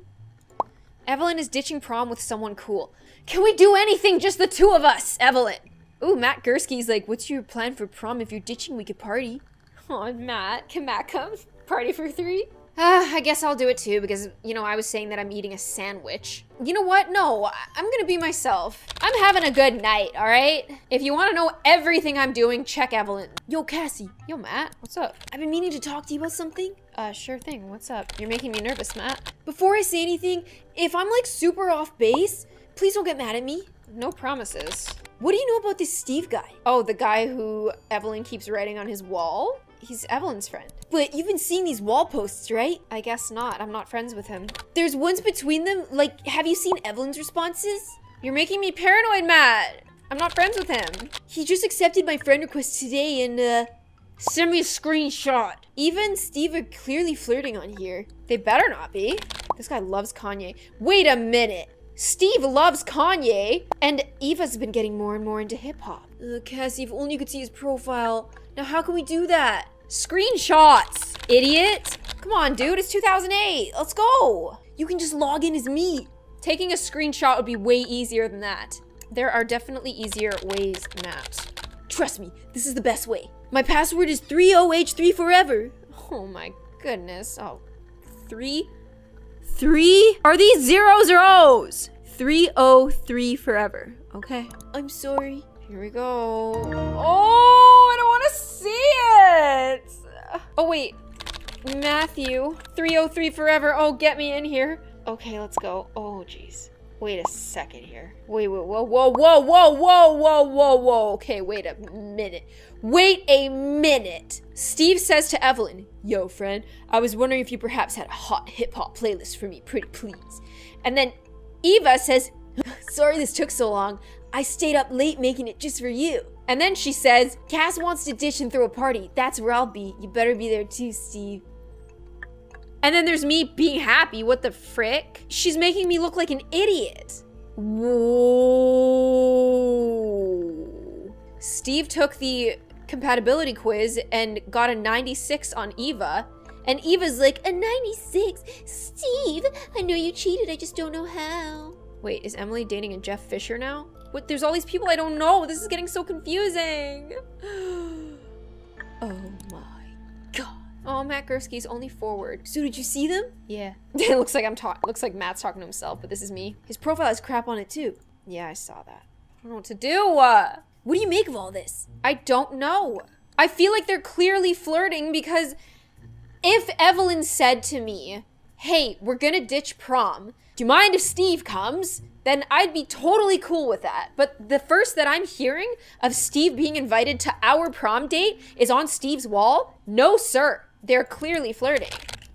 Evelyn is ditching prom with someone cool. Can we do anything, just the two of us, Evelyn? Ooh, Matt Gursky's like, what's your plan for prom? If you're ditching, we could party. Oh, Matt, can Matt come? Party for three? Uh, I guess I'll do it too because, you know, I was saying that I'm eating a sandwich. You know what? No, I'm gonna be myself. I'm having a good night, all right? If you wanna know everything I'm doing, check Evelyn. Yo, Cassie. Yo, Matt, what's up? I've been meaning to talk to you about something. Uh, sure thing, what's up? You're making me nervous, Matt. Before I say anything, if I'm like super off base, please don't get mad at me. No promises. What do you know about this Steve guy? Oh, the guy who Evelyn keeps writing on his wall? He's Evelyn's friend. But you've been seeing these wall posts, right? I guess not. I'm not friends with him. There's ones between them. Like, have you seen Evelyn's responses? You're making me paranoid, Matt. I'm not friends with him. He just accepted my friend request today and, uh, send me a screenshot. Even Steve are clearly flirting on here. They better not be. This guy loves Kanye. Wait a minute. Steve loves Kanye, and Eva's been getting more and more into hip hop. Uh, Cassie, if only you could see his profile. Now, how can we do that? Screenshots, idiot. Come on, dude, it's two thousand eight. Let's go. You can just log in as me. Taking a screenshot would be way easier than that. There are definitely easier ways, Matt. Trust me, this is the best way. My password is three oh H three forever. Oh my goodness. Oh, three? Three? Are these zeros or O's? three oh three forever, okay? I'm sorry. Here we go. Oh, I don't want to see it. Oh, wait. Matthew, three oh three forever. Oh, get me in here. Okay, let's go. Oh, jeez. Wait a second here. Wait, wait, whoa, whoa, whoa, whoa, whoa, whoa, whoa, whoa. Okay, wait a minute. Wait a minute. Steve says to Evelyn, yo, friend, I was wondering if you perhaps had a hot hip-hop playlist for me, pretty please. And then Eva says, sorry this took so long. I stayed up late making it just for you. And then she says, Cass wants to ditch and throw a party. That's where I'll be. You better be there too, Steve. And then there's me being happy. What the frick? She's making me look like an idiot. Whoa. Steve took the compatibility quiz and got a ninety-six on Eva. And Eva's like, a ninety-six? Steve, I know you cheated. I just don't know how. Wait, is Emily dating a Jeff Fisher now? What, there's all these people I don't know. This is getting so confusing. Oh my God. Oh, Matt Gursky's only forward. So did you see them? Yeah. It looks like I'm talking, looks like Matt's talking to himself, but this is me. His profile has crap on it too. Yeah, I saw that. I don't know what to do. Uh, what do you make of all this? I don't know. I feel like they're clearly flirting because if Evelyn said to me, hey, we're gonna ditch prom, do you mind if Steve comes? Then I'd be totally cool with that. But the first that I'm hearing of Steve being invited to our prom date is on Steve's wall? No, sir. They're clearly flirting.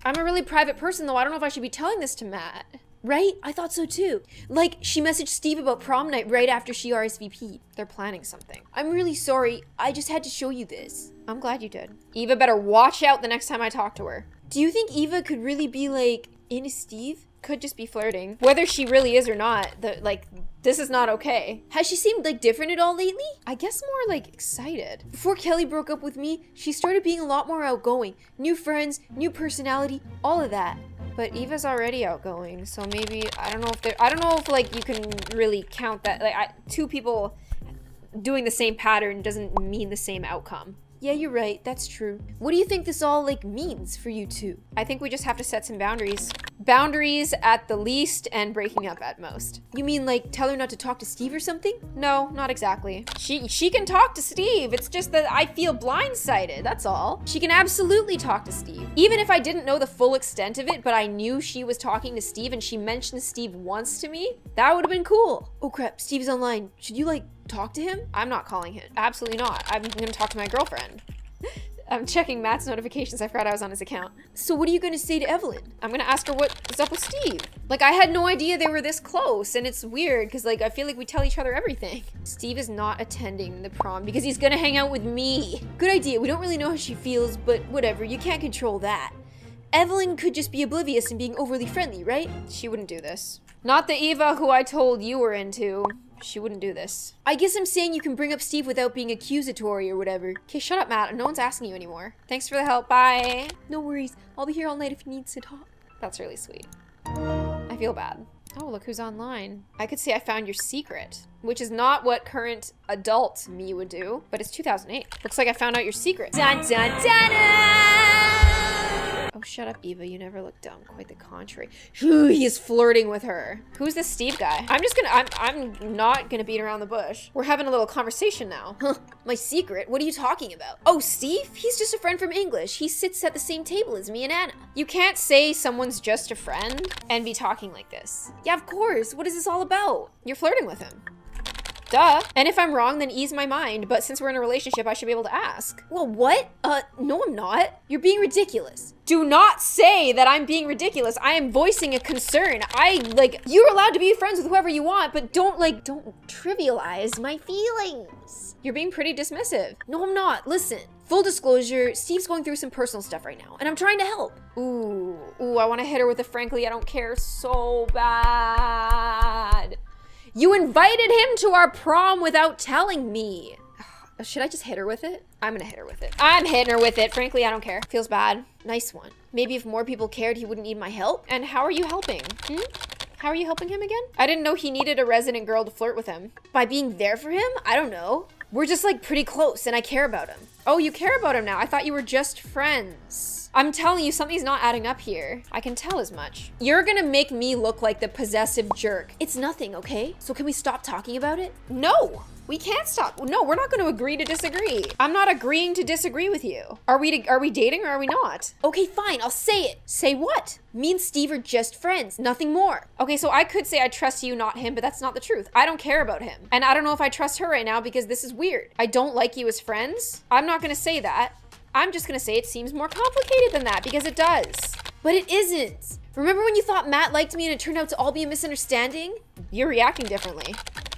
I'm a really private person, though. I don't know if I should be telling this to Matt. Right? I thought so, too. Like, she messaged Steve about prom night right after she R S V P'd. They're planning something. I'm really sorry. I just had to show you this. I'm glad you did. Eva better watch out the next time I talk to her. Do you think Eva could really be, like, into Steve? Could just be flirting. Whether she really is or not, the, like, this is not okay. Has she seemed, like, different at all lately? I guess more, like, excited. Before Kelly broke up with me, she started being a lot more outgoing. New friends, new personality, all of that. But Eva's already outgoing, so maybe, I don't know if they're, I don't know if, like, you can really count that. Like, I, two people doing the same pattern doesn't mean the same outcome. Yeah, you're right, that's true. What do you think this all like means for you two? I think we just have to set some boundaries. Boundaries at the least and breaking up at most. You mean like tell her not to talk to Steve or something? No, not exactly. She she can talk to Steve. It's just that I feel blindsided, that's all. She can absolutely talk to Steve. Even if I didn't know the full extent of it, but I knew she was talking to Steve and she mentioned Steve once to me, that would have been cool. Oh crap, Steve's online. Should you like talk to him? I'm not calling him. Absolutely not. I'm gonna talk to my girlfriend. I'm checking Matt's notifications. I forgot I was on his account. So what are you gonna say to Evelyn? I'm gonna ask her what's up with Steve. Like, I had no idea they were this close, and it's weird because like I feel like we tell each other everything. Steve is not attending the prom because he's gonna hang out with me. Good idea. We don't really know how she feels, but whatever, you can't control that. Evelyn could just be oblivious and being overly friendly, right? She wouldn't do this. Not the Eva who I told you were into. She wouldn't do this. I guess I'm saying you can bring up Steve without being accusatory or whatever. Okay, shut up, Matt. No one's asking you anymore. Thanks for the help. Bye. No worries. I'll be here all night if you need to talk. That's really sweet. I feel bad. Oh, look who's online. I could say I found your secret, which is not what current adult me would do, but it's two thousand eight. Looks like I found out your secret. Dun, dun, dun, dun. Oh, shut up, Eva. You never look dumb. Quite the contrary. Ooh, he is flirting with her. Who's this Steve guy? I'm just gonna, I'm, I'm not gonna beat around the bush. We're having a little conversation now. Huh, my secret? What are you talking about? Oh, Steve? He's just a friend from English. He sits at the same table as me and Anna. You can't say someone's just a friend and be talking like this. Yeah, of course. What is this all about? You're flirting with him. Duh. And if I'm wrong, then ease my mind. But since we're in a relationship, I should be able to ask. Well, what? Uh, no, I'm not. You're being ridiculous. Do not say that I'm being ridiculous. I am voicing a concern. I, like, you're allowed to be friends with whoever you want, but don't, like, don't trivialize my feelings. You're being pretty dismissive. No, I'm not. Listen. Full disclosure, Steve's going through some personal stuff right now, and I'm trying to help. Ooh. Ooh, I want to hit her with a frankly, I don't care so bad. You invited him to our prom without telling me. Should I just hit her with it? I'm gonna hit her with it. I'm hitting her with it. Frankly, I don't care. Feels bad. Nice one. Maybe if more people cared, he wouldn't need my help. And how are you helping? Hmm? How are you helping him again? I didn't know he needed a resident girl to flirt with him. By being there for him? I don't know. We're just like pretty close and I care about him. Oh, you care about him now. I thought you were just friends. I'm telling you, something's not adding up here. I can tell as much. You're gonna make me look like the possessive jerk. It's nothing, okay? So can we stop talking about it? No, we can't stop. No, we're not gonna agree to disagree. I'm not agreeing to disagree with you. Are we, are we dating or are we not? Okay, fine, I'll say it. Say what? Me and Steve are just friends, nothing more. Okay, so I could say I trust you, not him, but that's not the truth. I don't care about him. And I don't know if I trust her right now because this is weird. I don't like you as friends. I'm not gonna say that. I'm just gonna say it seems more complicated than that because it does, but it isn't. Remember when you thought Matt liked me and it turned out to all be a misunderstanding? You're reacting differently.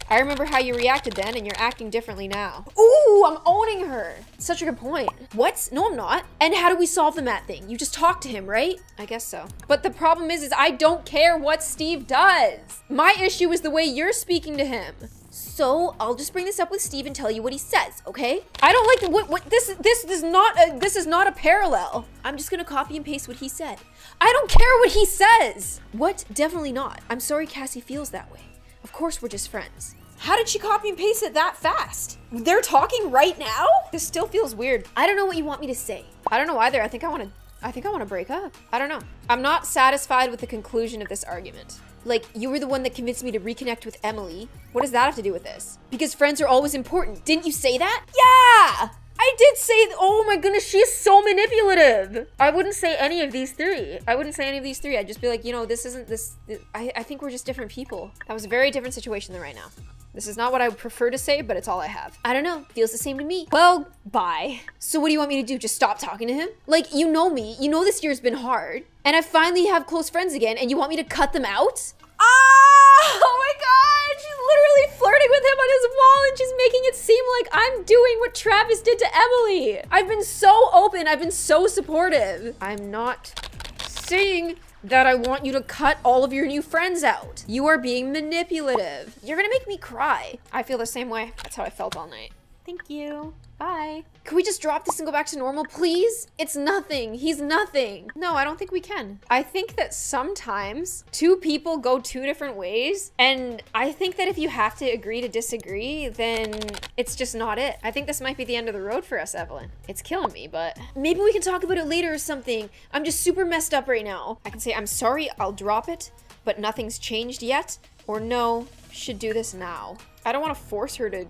I remember how you reacted then and you're acting differently now. Ooh, I'm owning her. Such a good point. What? No, I'm not. And how do we solve the Matt thing? You just talk to him, right? I guess so. But the problem is, is I don't care what Steve does. My issue is the way you're speaking to him. So I'll just bring this up with Steve and tell you what he says, okay? I don't like the, what, what, this, this, this, is not a, this is not a parallel. I'm just gonna copy and paste what he said. I don't care what he says. What? Definitely not. I'm sorry Cassie feels that way. Of course we're just friends. How did she copy and paste it that fast? They're talking right now? This still feels weird. I don't know what you want me to say. I don't know either. I think I wanna, I think I wanna break up. I don't know. I'm not satisfied with the conclusion of this argument. Like, you were the one that convinced me to reconnect with Emily. What does that have to do with this? Because friends are always important. Didn't you say that? Yeah! I did say, oh my goodness, she is so manipulative. I wouldn't say any of these three. I wouldn't say any of these three. I'd just be like, you know, this isn't this, I, I think we're just different people. That was a very different situation than right now. This is not what I would prefer to say, but it's all I have. I don't know, feels the same to me. Well, bye. So what do you want me to do? Just stop talking to him? Like, you know me, you know this year's been hard, and I finally have close friends again, and you want me to cut them out? Ah! Oh my God, she's literally flirting with him on his wall and she's making it seem like I'm doing what Travis did to Emily. I've been so open, I've been so supportive. I'm not saying that I want you to cut all of your new friends out. You are being manipulative. You're gonna make me cry. I feel the same way. That's how I felt all night. Thank you. Bye. Can we just drop this and go back to normal, please? It's nothing. He's nothing. No, I don't think we can. I think that sometimes two people go two different ways, and I think that if you have to agree to disagree, then it's just not it. I think this might be the end of the road for us, Evelyn. It's killing me, but maybe we can talk about it later or something. I'm just super messed up right now. I can say, I'm sorry, I'll drop it, but nothing's changed yet, or no, should do this now. I don't want to force her to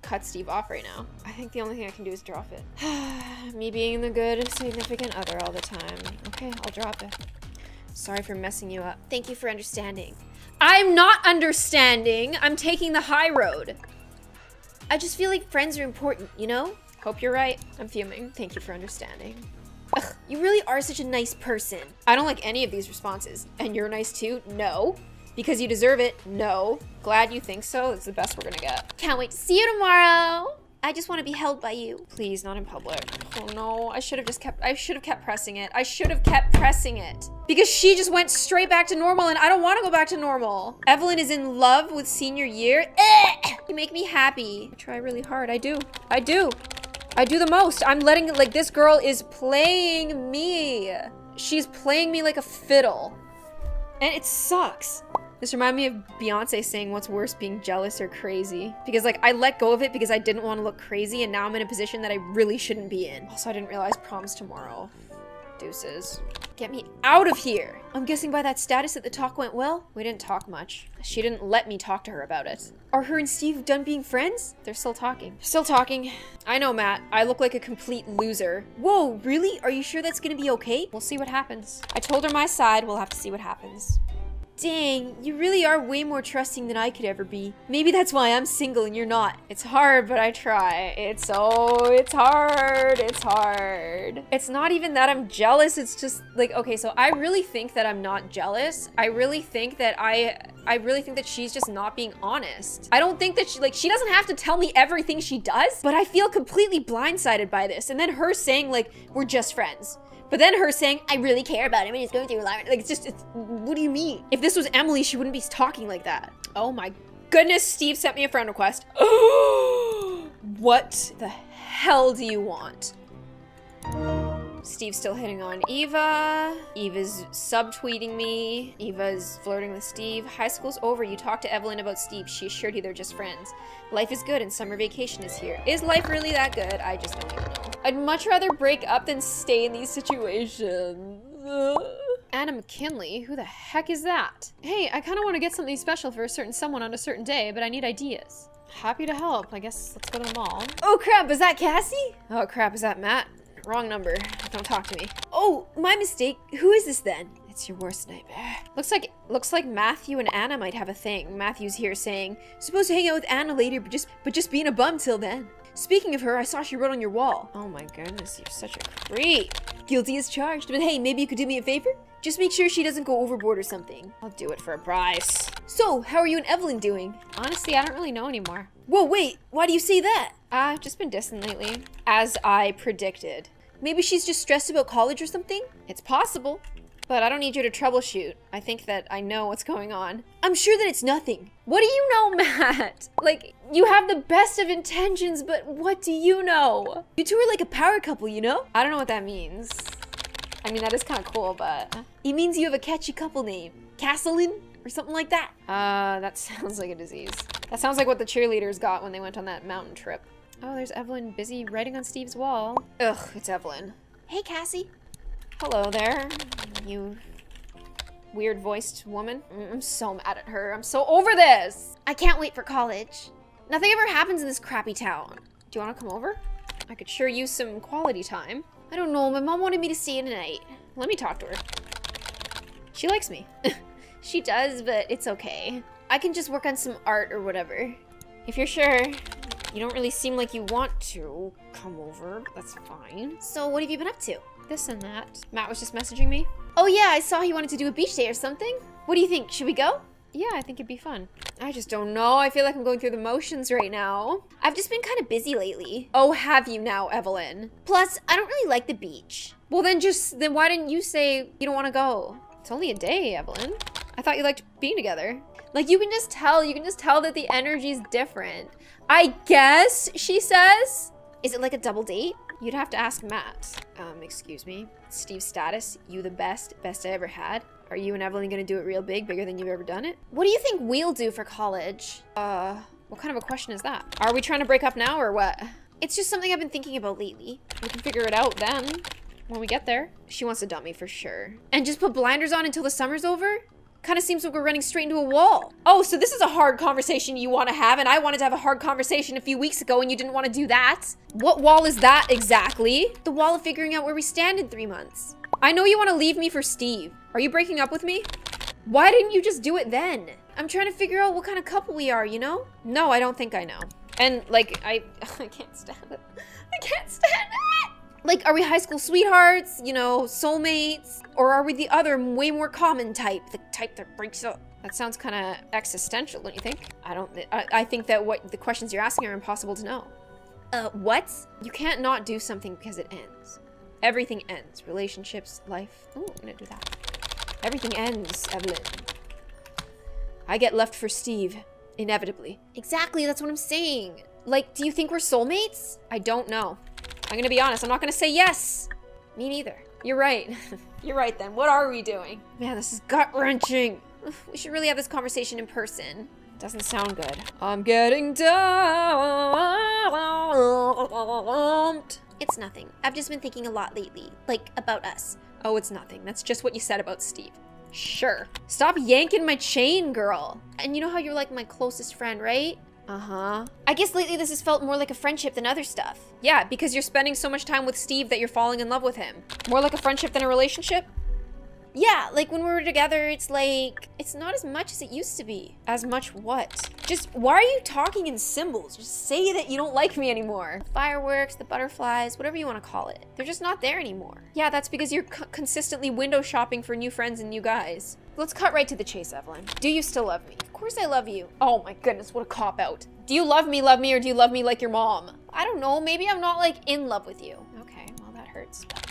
cut Steve off right now. I think the only thing I can do is drop it. Me being the good significant other all the time. Okay, I'll drop it. Sorry for messing you up. Thank you for understanding. I'm not understanding. I'm taking the high road. I just feel like friends are important, you know? Hope you're right. I'm fuming. Thank you for understanding. Ugh, you really are such a nice person. I don't like any of these responses. And you're nice too? No. Because you deserve it? No. Glad you think so. It's the best we're gonna get. Can't wait to see you tomorrow. I just want to be held by you. Please, not in public. Oh no, I should have just kept, I should have kept pressing it. I should have kept pressing it. Because she just went straight back to normal and I don't want to go back to normal. Evelyn is in love with senior year. Eh! You make me happy. I try really hard, I do. I do. I do the most. I'm letting, like, this girl is playing me. She's playing me like a fiddle. And it sucks. This reminded me of Beyonce saying, what's worse, being jealous or crazy? Because, like, I let go of it because I didn't want to look crazy, and now I'm in a position that I really shouldn't be in. Also, I didn't realize prom's tomorrow. Deuces. Get me out of here! I'm guessing by that status that the talk went well? We didn't talk much. She didn't let me talk to her about it. Are her and Steve done being friends? They're still talking. Still talking. I know, Matt. I look like a complete loser. Whoa, really? Are you sure that's gonna be okay? We'll see what happens. I told her my side. We'll have to see what happens. Dang, you really are way more trusting than I could ever be. Maybe that's why I'm single and you're not. It's hard, but I try. It's oh, it's hard, it's hard. It's not even that I'm jealous, it's just like, okay, so I really think that I'm not jealous. I really think that I, I really think that she's just not being honest. I don't think that she, like, she doesn't have to tell me everything she does, but I feel completely blindsided by this. And then her saying, like, we're just friends. But then her saying, I really care about him and he's going through a lot. Like, it's just, it's, what do you mean? If this was Emily, she wouldn't be talking like that. Oh my goodness, Steve sent me a friend request. What the hell do you want? Steve's still hitting on Eva. Eva's subtweeting me. Eva's flirting with Steve. High school's over. You talked to Evelyn about Steve. She assured you they're just friends. Life is good and summer vacation is here. Is life really that good? I just don't even know. I'd much rather break up than stay in these situations. Anna McKinley? Who the heck is that? Hey, I kind of want to get something special for a certain someone on a certain day, but I need ideas. Happy to help. I guess let's go to the mall. Oh crap, is that Cassie? Oh crap, is that Matt? Wrong number. Don't talk to me. Oh, my mistake. Who is this then? It's your worst nightmare. Looks like looks like Matthew and Anna might have a thing. Matthew's here saying, supposed to hang out with Anna later, but just but just being a bum till then. Speaking of her, I saw she wrote on your wall. Oh my goodness, you're such a creep. Guilty as charged, but hey, maybe you could do me a favor? Just make sure she doesn't go overboard or something. I'll do it for a price. So, how are you and Evelyn doing? Honestly, I don't really know anymore. Whoa, wait, why do you say that? I've just been distant lately, as I predicted. Maybe she's just stressed about college or something? It's possible, but I don't need you to troubleshoot. I think that I know what's going on. I'm sure that it's nothing. What do you know, Matt? Like, you have the best of intentions, but what do you know? You two are like a power couple, you know? I don't know what that means. I mean, that is kind of cool, but... It means you have a catchy couple name. Castlein? Or something like that. Uh, that sounds like a disease. That sounds like what the cheerleaders got when they went on that mountain trip. Oh, there's Evelyn busy writing on Steve's wall. Ugh, it's Evelyn. Hey, Cassie. Hello there, you weird-voiced woman. I'm so mad at her. I'm so over this. I can't wait for college. Nothing ever happens in this crappy town. Do you want to come over? I could sure use some quality time. I don't know. My mom wanted me to stay in tonight. Let me talk to her. She likes me. She does, but it's okay. I can just work on some art or whatever. If you're sure. You don't really seem like you want to come over, but that's fine. So what have you been up to? This and that. Matt was just messaging me. Oh yeah, I saw he wanted to do a beach day or something. What do you think? Should we go? Yeah, I think it'd be fun. I just don't know. I feel like I'm going through the motions right now. I've just been kind of busy lately. Oh, have you now, Evelyn? Plus, I don't really like the beach. Well then just, then why didn't you say you don't want to go? It's only a day, Evelyn. I thought you liked being together. Like, you can just tell, you can just tell that the energy's different. I guess, she says. Is it like a double date? You'd have to ask Matt. Um, excuse me. Steve's status, you the best, best I ever had. Are you and Evelyn gonna do it real big, bigger than you've ever done it? What do you think we'll do for college? Uh, what kind of a question is that? Are we trying to break up now or what? It's just something I've been thinking about lately. We can figure it out then, when we get there. She wants to dump me for sure. And just put blinders on until the summer's over? Kind of seems like we're running straight into a wall. Oh, so this is a hard conversation you want to have, and I wanted to have a hard conversation a few weeks ago and you didn't want to do that. What wall is that exactly? The wall of figuring out where we stand in three months. I know you want to leave me for Steve. Are you breaking up with me? Why didn't you just do it then? I'm trying to figure out what kind of couple we are, you know? No, I don't think I know. And like, I, I can't stand it. I can't stand it! Like, are we high school sweethearts, you know, soulmates? Or are we the other, way more common type? The type that breaks up? That sounds kind of existential, don't you think? I don't, I, I think that what the questions you're asking are impossible to know. Uh, what? You can't not do something because it ends. Everything ends. Relationships, life. Ooh, I'm gonna do that. Everything ends, Evelyn. I get left for Steve, inevitably. Exactly, that's what I'm saying. Like, do you think we're soulmates? I don't know. I'm gonna be honest, I'm not gonna say yes. Me neither. You're right. You're right then, what are we doing? Man, this is gut-wrenching. We should really have this conversation in person. Doesn't sound good. I'm getting dumped. It's nothing. I've just been thinking a lot lately, like about us. Oh, it's nothing. That's just what you said about Steve. Sure. Stop yanking my chain, girl. And you know how you're like my closest friend, right? Uh-huh. I guess lately this has felt more like a friendship than other stuff. Yeah, because you're spending so much time with Steve that you're falling in love with him. More like a friendship than a relationship? Yeah, like when we were together, it's like, it's not as much as it used to be. As much what? Just, why are you talking in symbols? Just say that you don't like me anymore. The fireworks, the butterflies, whatever you want to call it. They're just not there anymore. Yeah, that's because you're c- consistently window shopping for new friends and new guys. Let's cut right to the chase, Evelyn. Do you still love me? Of course I love you. Oh my goodness, what a cop-out. Do you love me, love me, or do you love me like your mom? I don't know, maybe I'm not like in love with you. Okay, well that hurts, but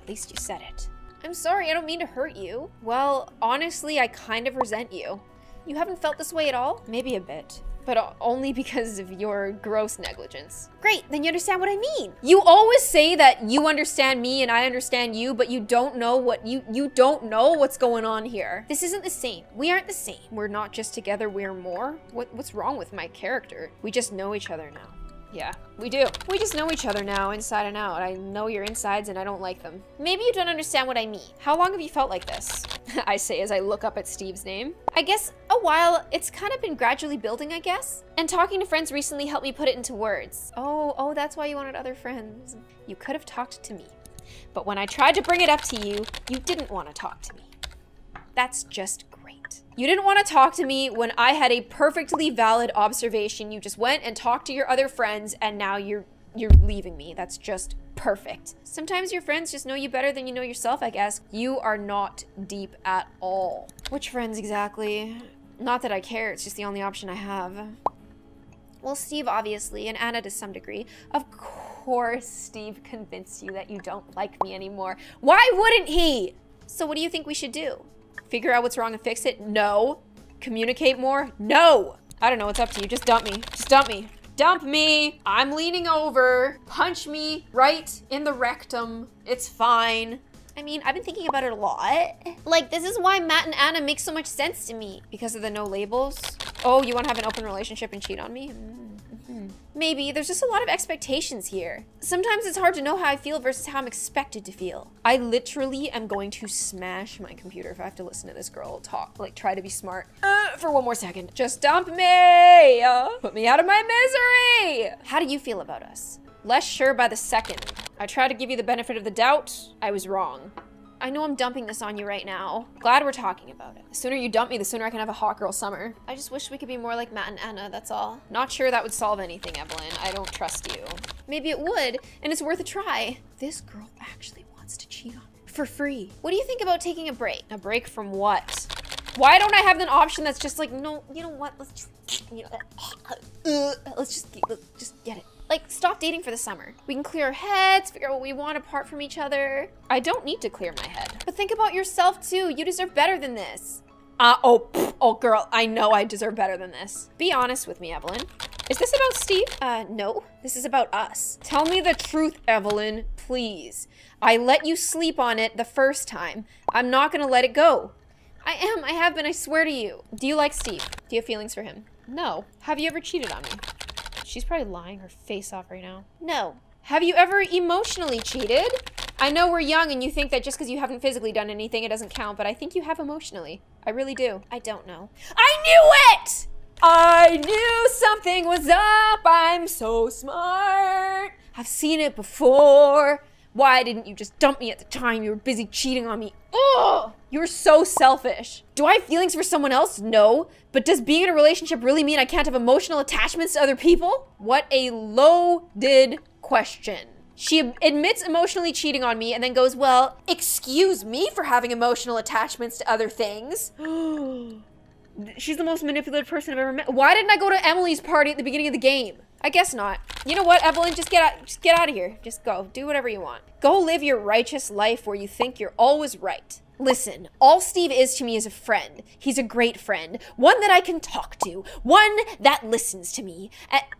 at least you said it. I'm sorry, I don't mean to hurt you. Well, honestly, I kind of resent you. You haven't felt this way at all? Maybe a bit, but only because of your gross negligence. Great, then you understand what I mean. You always say that you understand me and I understand you, but you don't know what you you don't know what's going on here. This isn't the same. We aren't the same. We're not just together, we're more. What what's wrong with my character? We just know each other now. Yeah, we do. We just know each other now, inside and out. I know your insides and I don't like them. Maybe you don't understand what I mean. How long have you felt like this? I say as I look up at Steve's name. I guess a while, it's kind of been gradually building, I guess. And talking to friends recently helped me put it into words. Oh, oh, that's why you wanted other friends. You could have talked to me. But when I tried to bring it up to you, you didn't want to talk to me. That's just great. You didn't want to talk to me when I had a perfectly valid observation. You just went and talked to your other friends and now you're you're leaving me. That's just perfect. Sometimes your friends just know you better than you know yourself, I guess. You are not deep at all. Which friends exactly? Not that I care, it's just the only option I have. Well, Steve obviously, and Anna to some degree. Of course Steve convinced you that you don't like me anymore. Why wouldn't he? So what do you think we should do? Figure out what's wrong and fix it? No. Communicate more? No. I don't know, it's up to you. Just dump me. Just dump me. Dump me. I'm leaning over. Punch me right in the rectum. It's fine. I mean, I've been thinking about it a lot. Like, this is why Matt and Anna make so much sense to me. Because of the no labels? Oh, you want to have an open relationship and cheat on me? Mm-hmm. Maybe. There's just a lot of expectations here. Sometimes it's hard to know how I feel versus how I'm expected to feel. I literally am going to smash my computer if I have to listen to this girl talk, like try to be smart uh, for one more second. Just dump me! Uh, put me out of my misery! How do you feel about us? Less sure by the second. I tried to give you the benefit of the doubt. I was wrong. I know I'm dumping this on you right now. Glad we're talking about it. The sooner you dump me, the sooner I can have a hot girl summer. I just wish we could be more like Matt and Anna, that's all. Not sure that would solve anything, Evelyn. I don't trust you. Maybe it would, and it's worth a try. This girl actually wants to cheat on me for free. What do you think about taking a break? A break from what? Why don't I have an option that's just like, no, you know what, let's just, you know, uh, let's just, let's just get it. Like, stop dating for the summer. We can clear our heads, figure out what we want apart from each other. I don't need to clear my head. But think about yourself too. You deserve better than this. Uh, oh, pff, oh girl, I know I deserve better than this. Be honest with me, Evelyn. Is this about Steve? Uh, no. This is about us. Tell me the truth, Evelyn, please. I let you sleep on it the first time. I'm not gonna let it go. I am. I have been. I swear to you. Do you like Steve? Do you have feelings for him? No. Have you ever cheated on me? She's probably lying her face off right now. No. Have you ever emotionally cheated? I know we're young and you think that just because you haven't physically done anything, it doesn't count, but I think you have emotionally. I really do. I don't know. I knew it! I knew something was up. I'm so smart. I've seen it before. Why didn't you just dump me at the time? You were busy cheating on me. Ugh! You're so selfish. Do I have feelings for someone else? No. But does being in a relationship really mean I can't have emotional attachments to other people? What a loaded question. She admits emotionally cheating on me and then goes, well, excuse me for having emotional attachments to other things. She's the most manipulative person I've ever met. Why didn't I go to Emily's party at the beginning of the game? I guess not. You know what, Evelyn? Just get out. Just get out of here. Just go. Do whatever you want. Go live your righteous life where you think you're always right. Listen, all Steve is to me is a friend. He's a great friend. One that I can talk to. One that listens to me.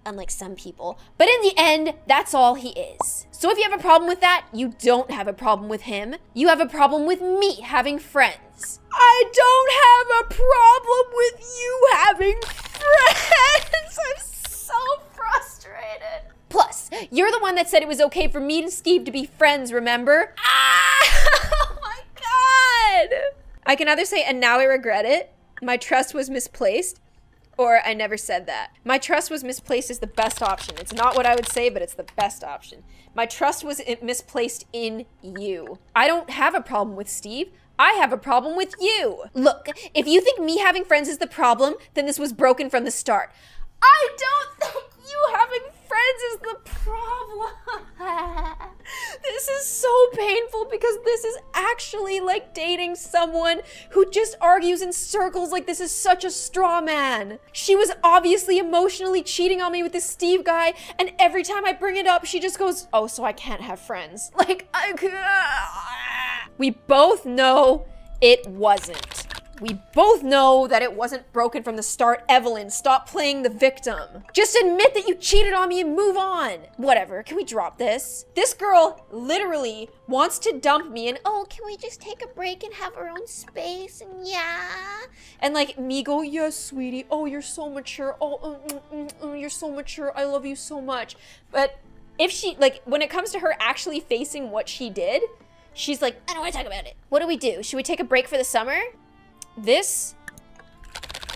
Unlike some people. But in the end, that's all he is. So if you have a problem with that, you don't have a problem with him. You have a problem with me having friends. I don't have a problem with you having friends. I'm so frustrated. Plus, you're the one that said it was okay for me and Steve to be friends, remember? Ah! Oh my god! I can either say, and now I regret it, my trust was misplaced, or I never said that. My trust was misplaced is the best option. It's not what I would say, but it's the best option. My trust was misplaced in you. I don't have a problem with Steve. I have a problem with you. Look, if you think me having friends is the problem, then this was broken from the start. I don't think you having friends is the problem. This is so painful because this is actually like dating someone who just argues in circles like this is such a straw man. She was obviously emotionally cheating on me with this Steve guy, and every time I bring it up, she just goes, oh, so I can't have friends. Like, I can't. We both know it wasn't. We both know that it wasn't broken from the start. Evelyn, stop playing the victim. Just admit that you cheated on me and move on. Whatever, can we drop this? This girl literally wants to dump me and, oh, can we just take a break and have our own space and yeah? And like me go, yes, sweetie. Oh, you're so mature. Oh, mm, mm, mm, you're so mature. I love you so much. But if she, like when it comes to her actually facing what she did, she's like, I don't wanna talk about it. What do we do? Should we take a break for the summer? This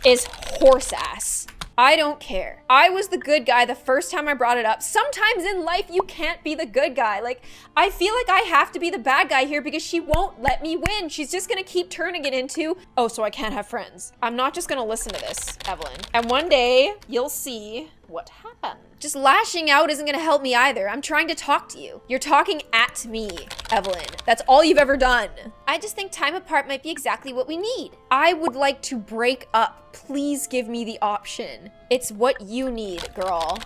is horse ass. I don't care. I was the good guy the first time I brought it up. Sometimes in life, you can't be the good guy. Like, I feel like I have to be the bad guy here because she won't let me win. She's just gonna keep turning it into, oh, so I can't have friends. I'm not just gonna listen to this, Evelyn. And one day, you'll see what happened. Just lashing out isn't gonna help me either. I'm trying to talk to you. You're talking at me, Evelyn. That's all you've ever done. I just think time apart might be exactly what we need. I would like to break up. Please give me the option. It's what you need, girl.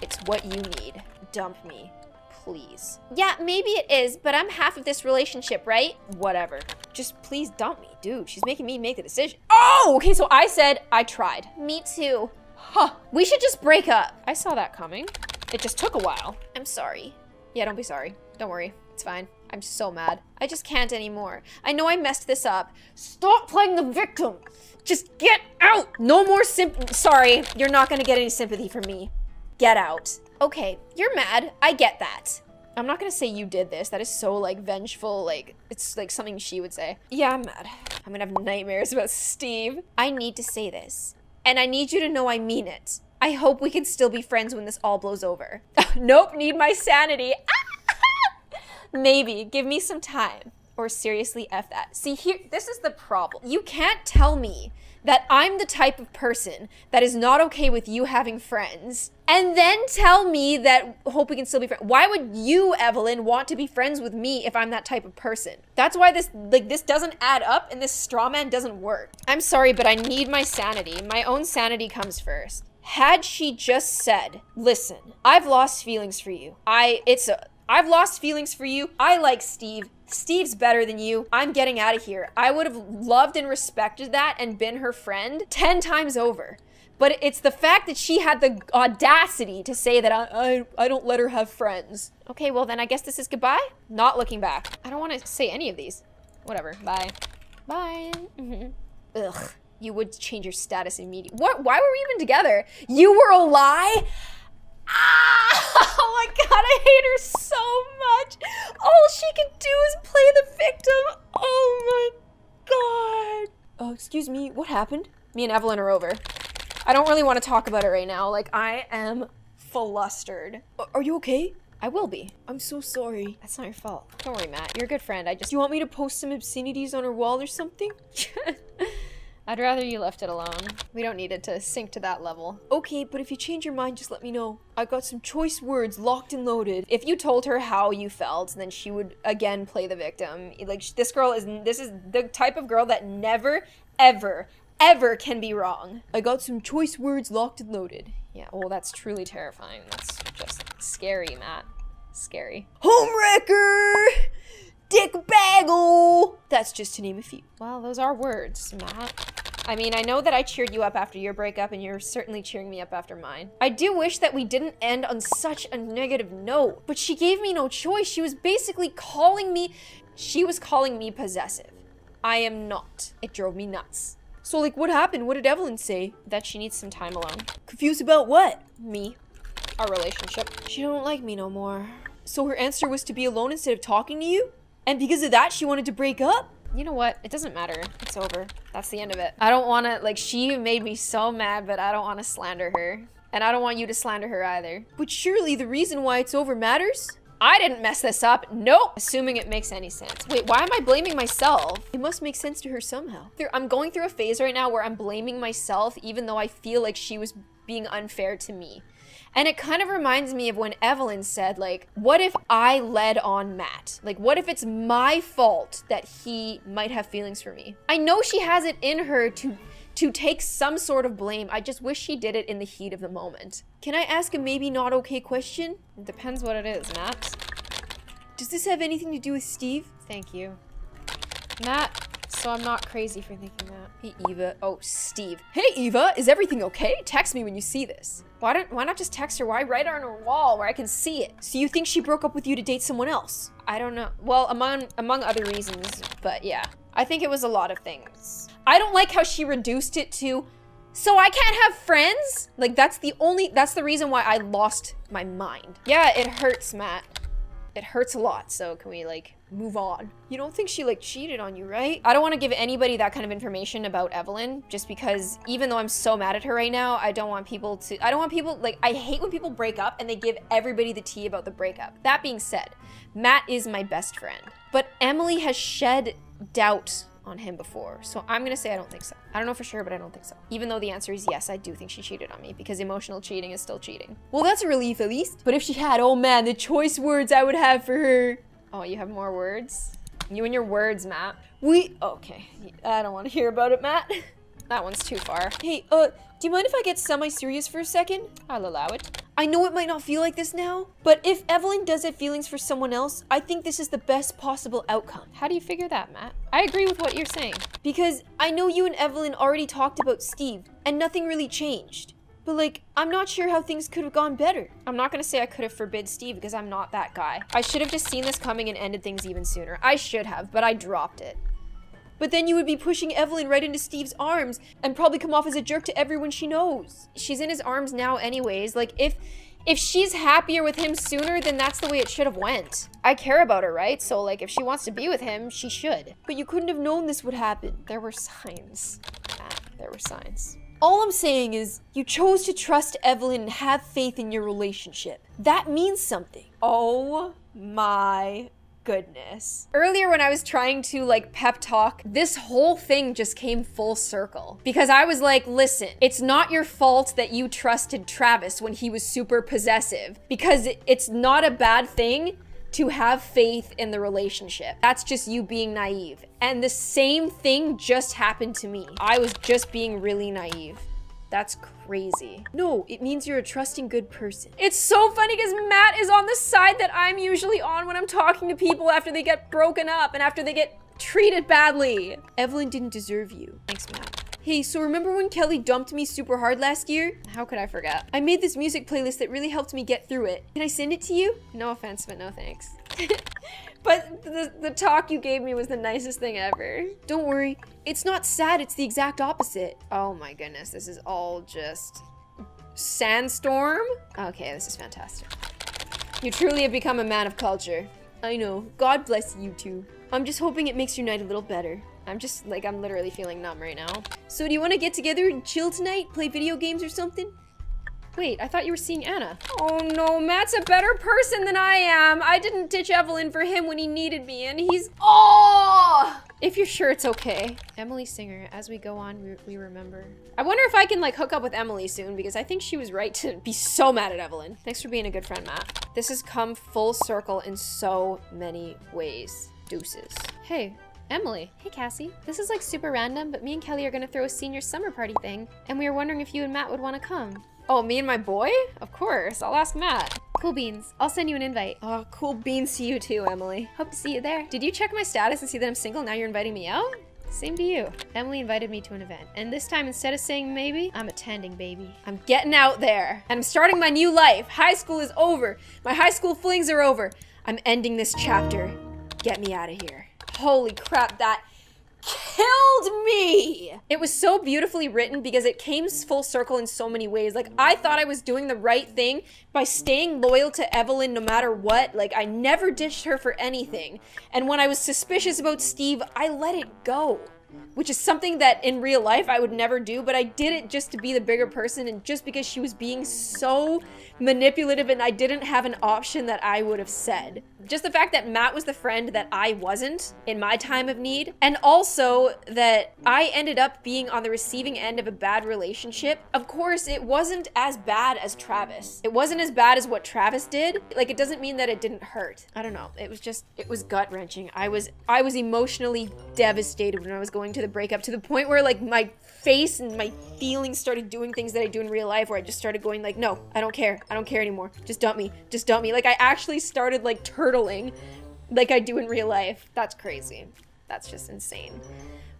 It's what you need. Dump me, please. Yeah, maybe it is, but I'm half of this relationship, right? Whatever. Just please dump me, dude. She's making me make the decision. Oh, okay, so I said I tried. Me too. Huh, we should just break up. I saw that coming. It just took a while. I'm sorry. Yeah, don't be sorry. Don't worry, it's fine. I'm so mad. I just can't anymore. I know I messed this up. Stop playing the victim. Just get out. No more symp- sorry, you're not gonna get any sympathy from me. Get out. Okay, you're mad, I get that. I'm not gonna say you did this. That is so like vengeful, like it's like something she would say. Yeah, I'm mad. I'm gonna have nightmares about Steve. I need to say this. And I need you to know I mean it. I hope we can still be friends when this all blows over. Nope, need my sanity. Maybe, give me some time. Or seriously, F that. See, here, this is the problem. You can't tell me that I'm the type of person that is not okay with you having friends, and then tell me that hope we can still be friends. Why would you, Evelyn, want to be friends with me if I'm that type of person? That's why this, like, this doesn't add up and this straw man doesn't work. I'm sorry, but I need my sanity. My own sanity comes first. Had she just said, listen, I've lost feelings for you. I, it's a, I've lost feelings for you. I like Steve. Steve's better than you. I'm getting out of here. I would have loved and respected that and been her friend ten times over. But it's the fact that she had the audacity to say that I, I, I don't let her have friends. Okay, well then I guess this is goodbye. Not looking back. I don't want to say any of these. Whatever. Bye. Bye. Mm-hmm. Ugh. You would change your status immediately. What? Why were we even together? You were a lie? Ah! Oh my god, I hate her so much. All she can do is play the victim. Oh my god. Oh, excuse me, what happened? Me and Evelyn are over. I don't really want to talk about it right now. Like, I am flustered. Are you okay? I will be. I'm so sorry. That's not your fault. Don't worry, Matt. You're a good friend. I just- Do you want me to post some obscenities on her wall or something? I'd rather you left it alone. We don't need it to sink to that level. Okay, but if you change your mind, just let me know. I've got some choice words locked and loaded. If you told her how you felt, then she would again play the victim. Like, this girl is, this is the type of girl that never, ever, ever can be wrong. I got some choice words locked and loaded. Yeah, well, that's truly terrifying. That's just scary, Matt. Scary. Homewrecker! Dick bagel! That's just to name a few. Well, those are words, Matt. I mean, I know that I cheered you up after your breakup, and you're certainly cheering me up after mine. I do wish that we didn't end on such a negative note, but she gave me no choice. She was basically calling me, she was calling me possessive. I am not. It drove me nuts. So like, what happened? What did Evelyn say? That she needs some time alone. Confused about what? Me. Our relationship. She don't like me no more. So her answer was to be alone instead of talking to you? And because of that, she wanted to break up? You know what? It doesn't matter. It's over. That's the end of it. I don't want to, like, she made me so mad, but I don't want to slander her. And I don't want you to slander her either. But surely the reason why it's over matters? I didn't mess this up. Nope. Assuming it makes any sense. Wait, why am I blaming myself? It must make sense to her somehow. I'm going through a phase right now where I'm blaming myself, even though I feel like she was being unfair to me. And it kind of reminds me of when Evelyn said, like, what if I led on Matt? Like, what if it's my fault that he might have feelings for me? I know she has it in her to, to take some sort of blame. I just wish she did it in the heat of the moment. Can I ask a maybe not okay question? It depends what it is, Matt. Does this have anything to do with Steve? Thank you. Matt, so I'm not crazy for thinking that. Hey, Eva. Oh, Steve. Hey, Eva, is everything okay? Text me when you see this. Why don't, why not just text her? Why write it on her wall where I can see it? So you think she broke up with you to date someone else? I don't know. Well, among, among other reasons, but yeah. I think it was a lot of things. I don't like how she reduced it to, so I can't have friends? Like, that's the only, that's the reason why I lost my mind. Yeah, it hurts, Matt. It hurts a lot, so can we, like, move on? You don't think she, like, cheated on you, right? I don't want to give anybody that kind of information about Evelyn, just because even though I'm so mad at her right now, I don't want people to- I don't want people- like, I hate when people break up and they give everybody the tea about the breakup. That being said, Matt is my best friend. But Emily has shed doubt on him before, so I'm gonna say I don't think so. I don't know for sure, but I don't think so. Even though the answer is yes, I do think she cheated on me, because emotional cheating is still cheating. Well, that's a relief at least. But if she had, oh man, the choice words I would have for her. Oh, you have more words? You and your words, Matt. We, okay. I don't want to hear about it, Matt. That one's too far. Hey, uh, do you mind if I get semi-serious for a second? I'll allow it. I know it might not feel like this now, but if Evelyn does have feelings for someone else, I think this is the best possible outcome. How do you figure that, Matt? I agree with what you're saying. Because I know you and Evelyn already talked about Steve, and nothing really changed. But like, I'm not sure how things could have gone better. I'm not gonna say I could have forbid Steve because I'm not that guy. I should have just seen this coming and ended things even sooner. I should have, but I dropped it. But then you would be pushing Evelyn right into Steve's arms and probably come off as a jerk to everyone she knows. She's in his arms now anyways. Like, if if she's happier with him sooner, then that's the way it should have went. I care about her, right? So like, if she wants to be with him, she should. But you couldn't have known this would happen. There were signs. Ah, there were signs. All I'm saying is, you chose to trust Evelyn and have faith in your relationship. That means something. Oh my goodness. Earlier when I was trying to like pep talk, this whole thing just came full circle. Because I was like, listen, it's not your fault that you trusted Travis when he was super possessive. Because it's not a bad thing to have faith in the relationship. That's just you being naive. And the same thing just happened to me. I was just being really naive. That's crazy. No, it means you're a trusting good person. It's so funny because Matt is on the side that I'm usually on when I'm talking to people after they get broken up and after they get treated badly. Evelyn didn't deserve you. Thanks, Matt. Hey, so remember when Kelly dumped me super hard last year? How could I forget? I made this music playlist that really helped me get through it. Can I send it to you? No offense, but no thanks. But the, the talk you gave me was the nicest thing ever. Don't worry, it's not sad, it's the exact opposite. Oh my goodness, this is all just... Sandstorm? Okay, this is fantastic. You truly have become a man of culture. I know, God bless you two. I'm just hoping it makes your night a little better. I'm just, like, I'm literally feeling numb right now. So do you want to get together and chill tonight? Play video games or something? Wait, I thought you were seeing Anna. Oh no, Matt's a better person than I am. I didn't ditch Evelyn for him when he needed me, and he's... Oh! If you're sure it's okay. Emily Singer, as we go on, we, we remember. I wonder if I can, like, hook up with Emily soon, because I think she was right to be so mad at Evelyn. Thanks for being a good friend, Matt. This has come full circle in so many ways. Deuces. Hey. Emily. Hey Cassie. This is like super random, but me and Kelly are gonna throw a senior summer party thing, and we were wondering if you and Matt would wanna come. Oh, me and my boy? Of course, I'll ask Matt. Cool beans. I'll send you an invite. Oh, cool beans to you too, Emily. Hope to see you there. Did you check my status and see that I'm single? Now you're inviting me out? Same to you. Emily invited me to an event, and this time instead of saying maybe, I'm attending, baby. I'm getting out there, and I'm starting my new life. High school is over. My high school flings are over. I'm ending this chapter. Get me out of here. Holy crap, that killed me! It was so beautifully written because it came full circle in so many ways. Like, I thought I was doing the right thing by staying loyal to Evelyn no matter what. Like, I never dished her for anything. And when I was suspicious about Steve, I let it go. Which is something that in real life I would never do, but I did it just to be the bigger person and just because she was being so manipulative and I didn't have an option that I would have said. Just the fact that Matt was the friend that I wasn't in my time of need, and also that I ended up being on the receiving end of a bad relationship. Of course, it wasn't as bad as Travis. It wasn't as bad as what Travis did. Like, it doesn't mean that it didn't hurt. I don't know. It was just, it was gut-wrenching. I was, I was emotionally devastated when I was going to the breakup, to the point where like my face and my feelings started doing things that I do in real life, where I just started going like, no, I don't care. I don't care anymore. Just dump me. Just dump me. Like, I actually started like turtling like I do in real life. That's crazy. That's just insane.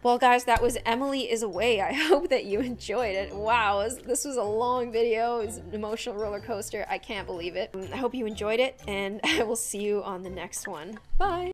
Well, guys, that was Emily Is Away. I hope that you enjoyed it. Wow, this was a long video. It was an emotional roller coaster. I can't believe it. I hope you enjoyed it, and I will see you on the next one. Bye.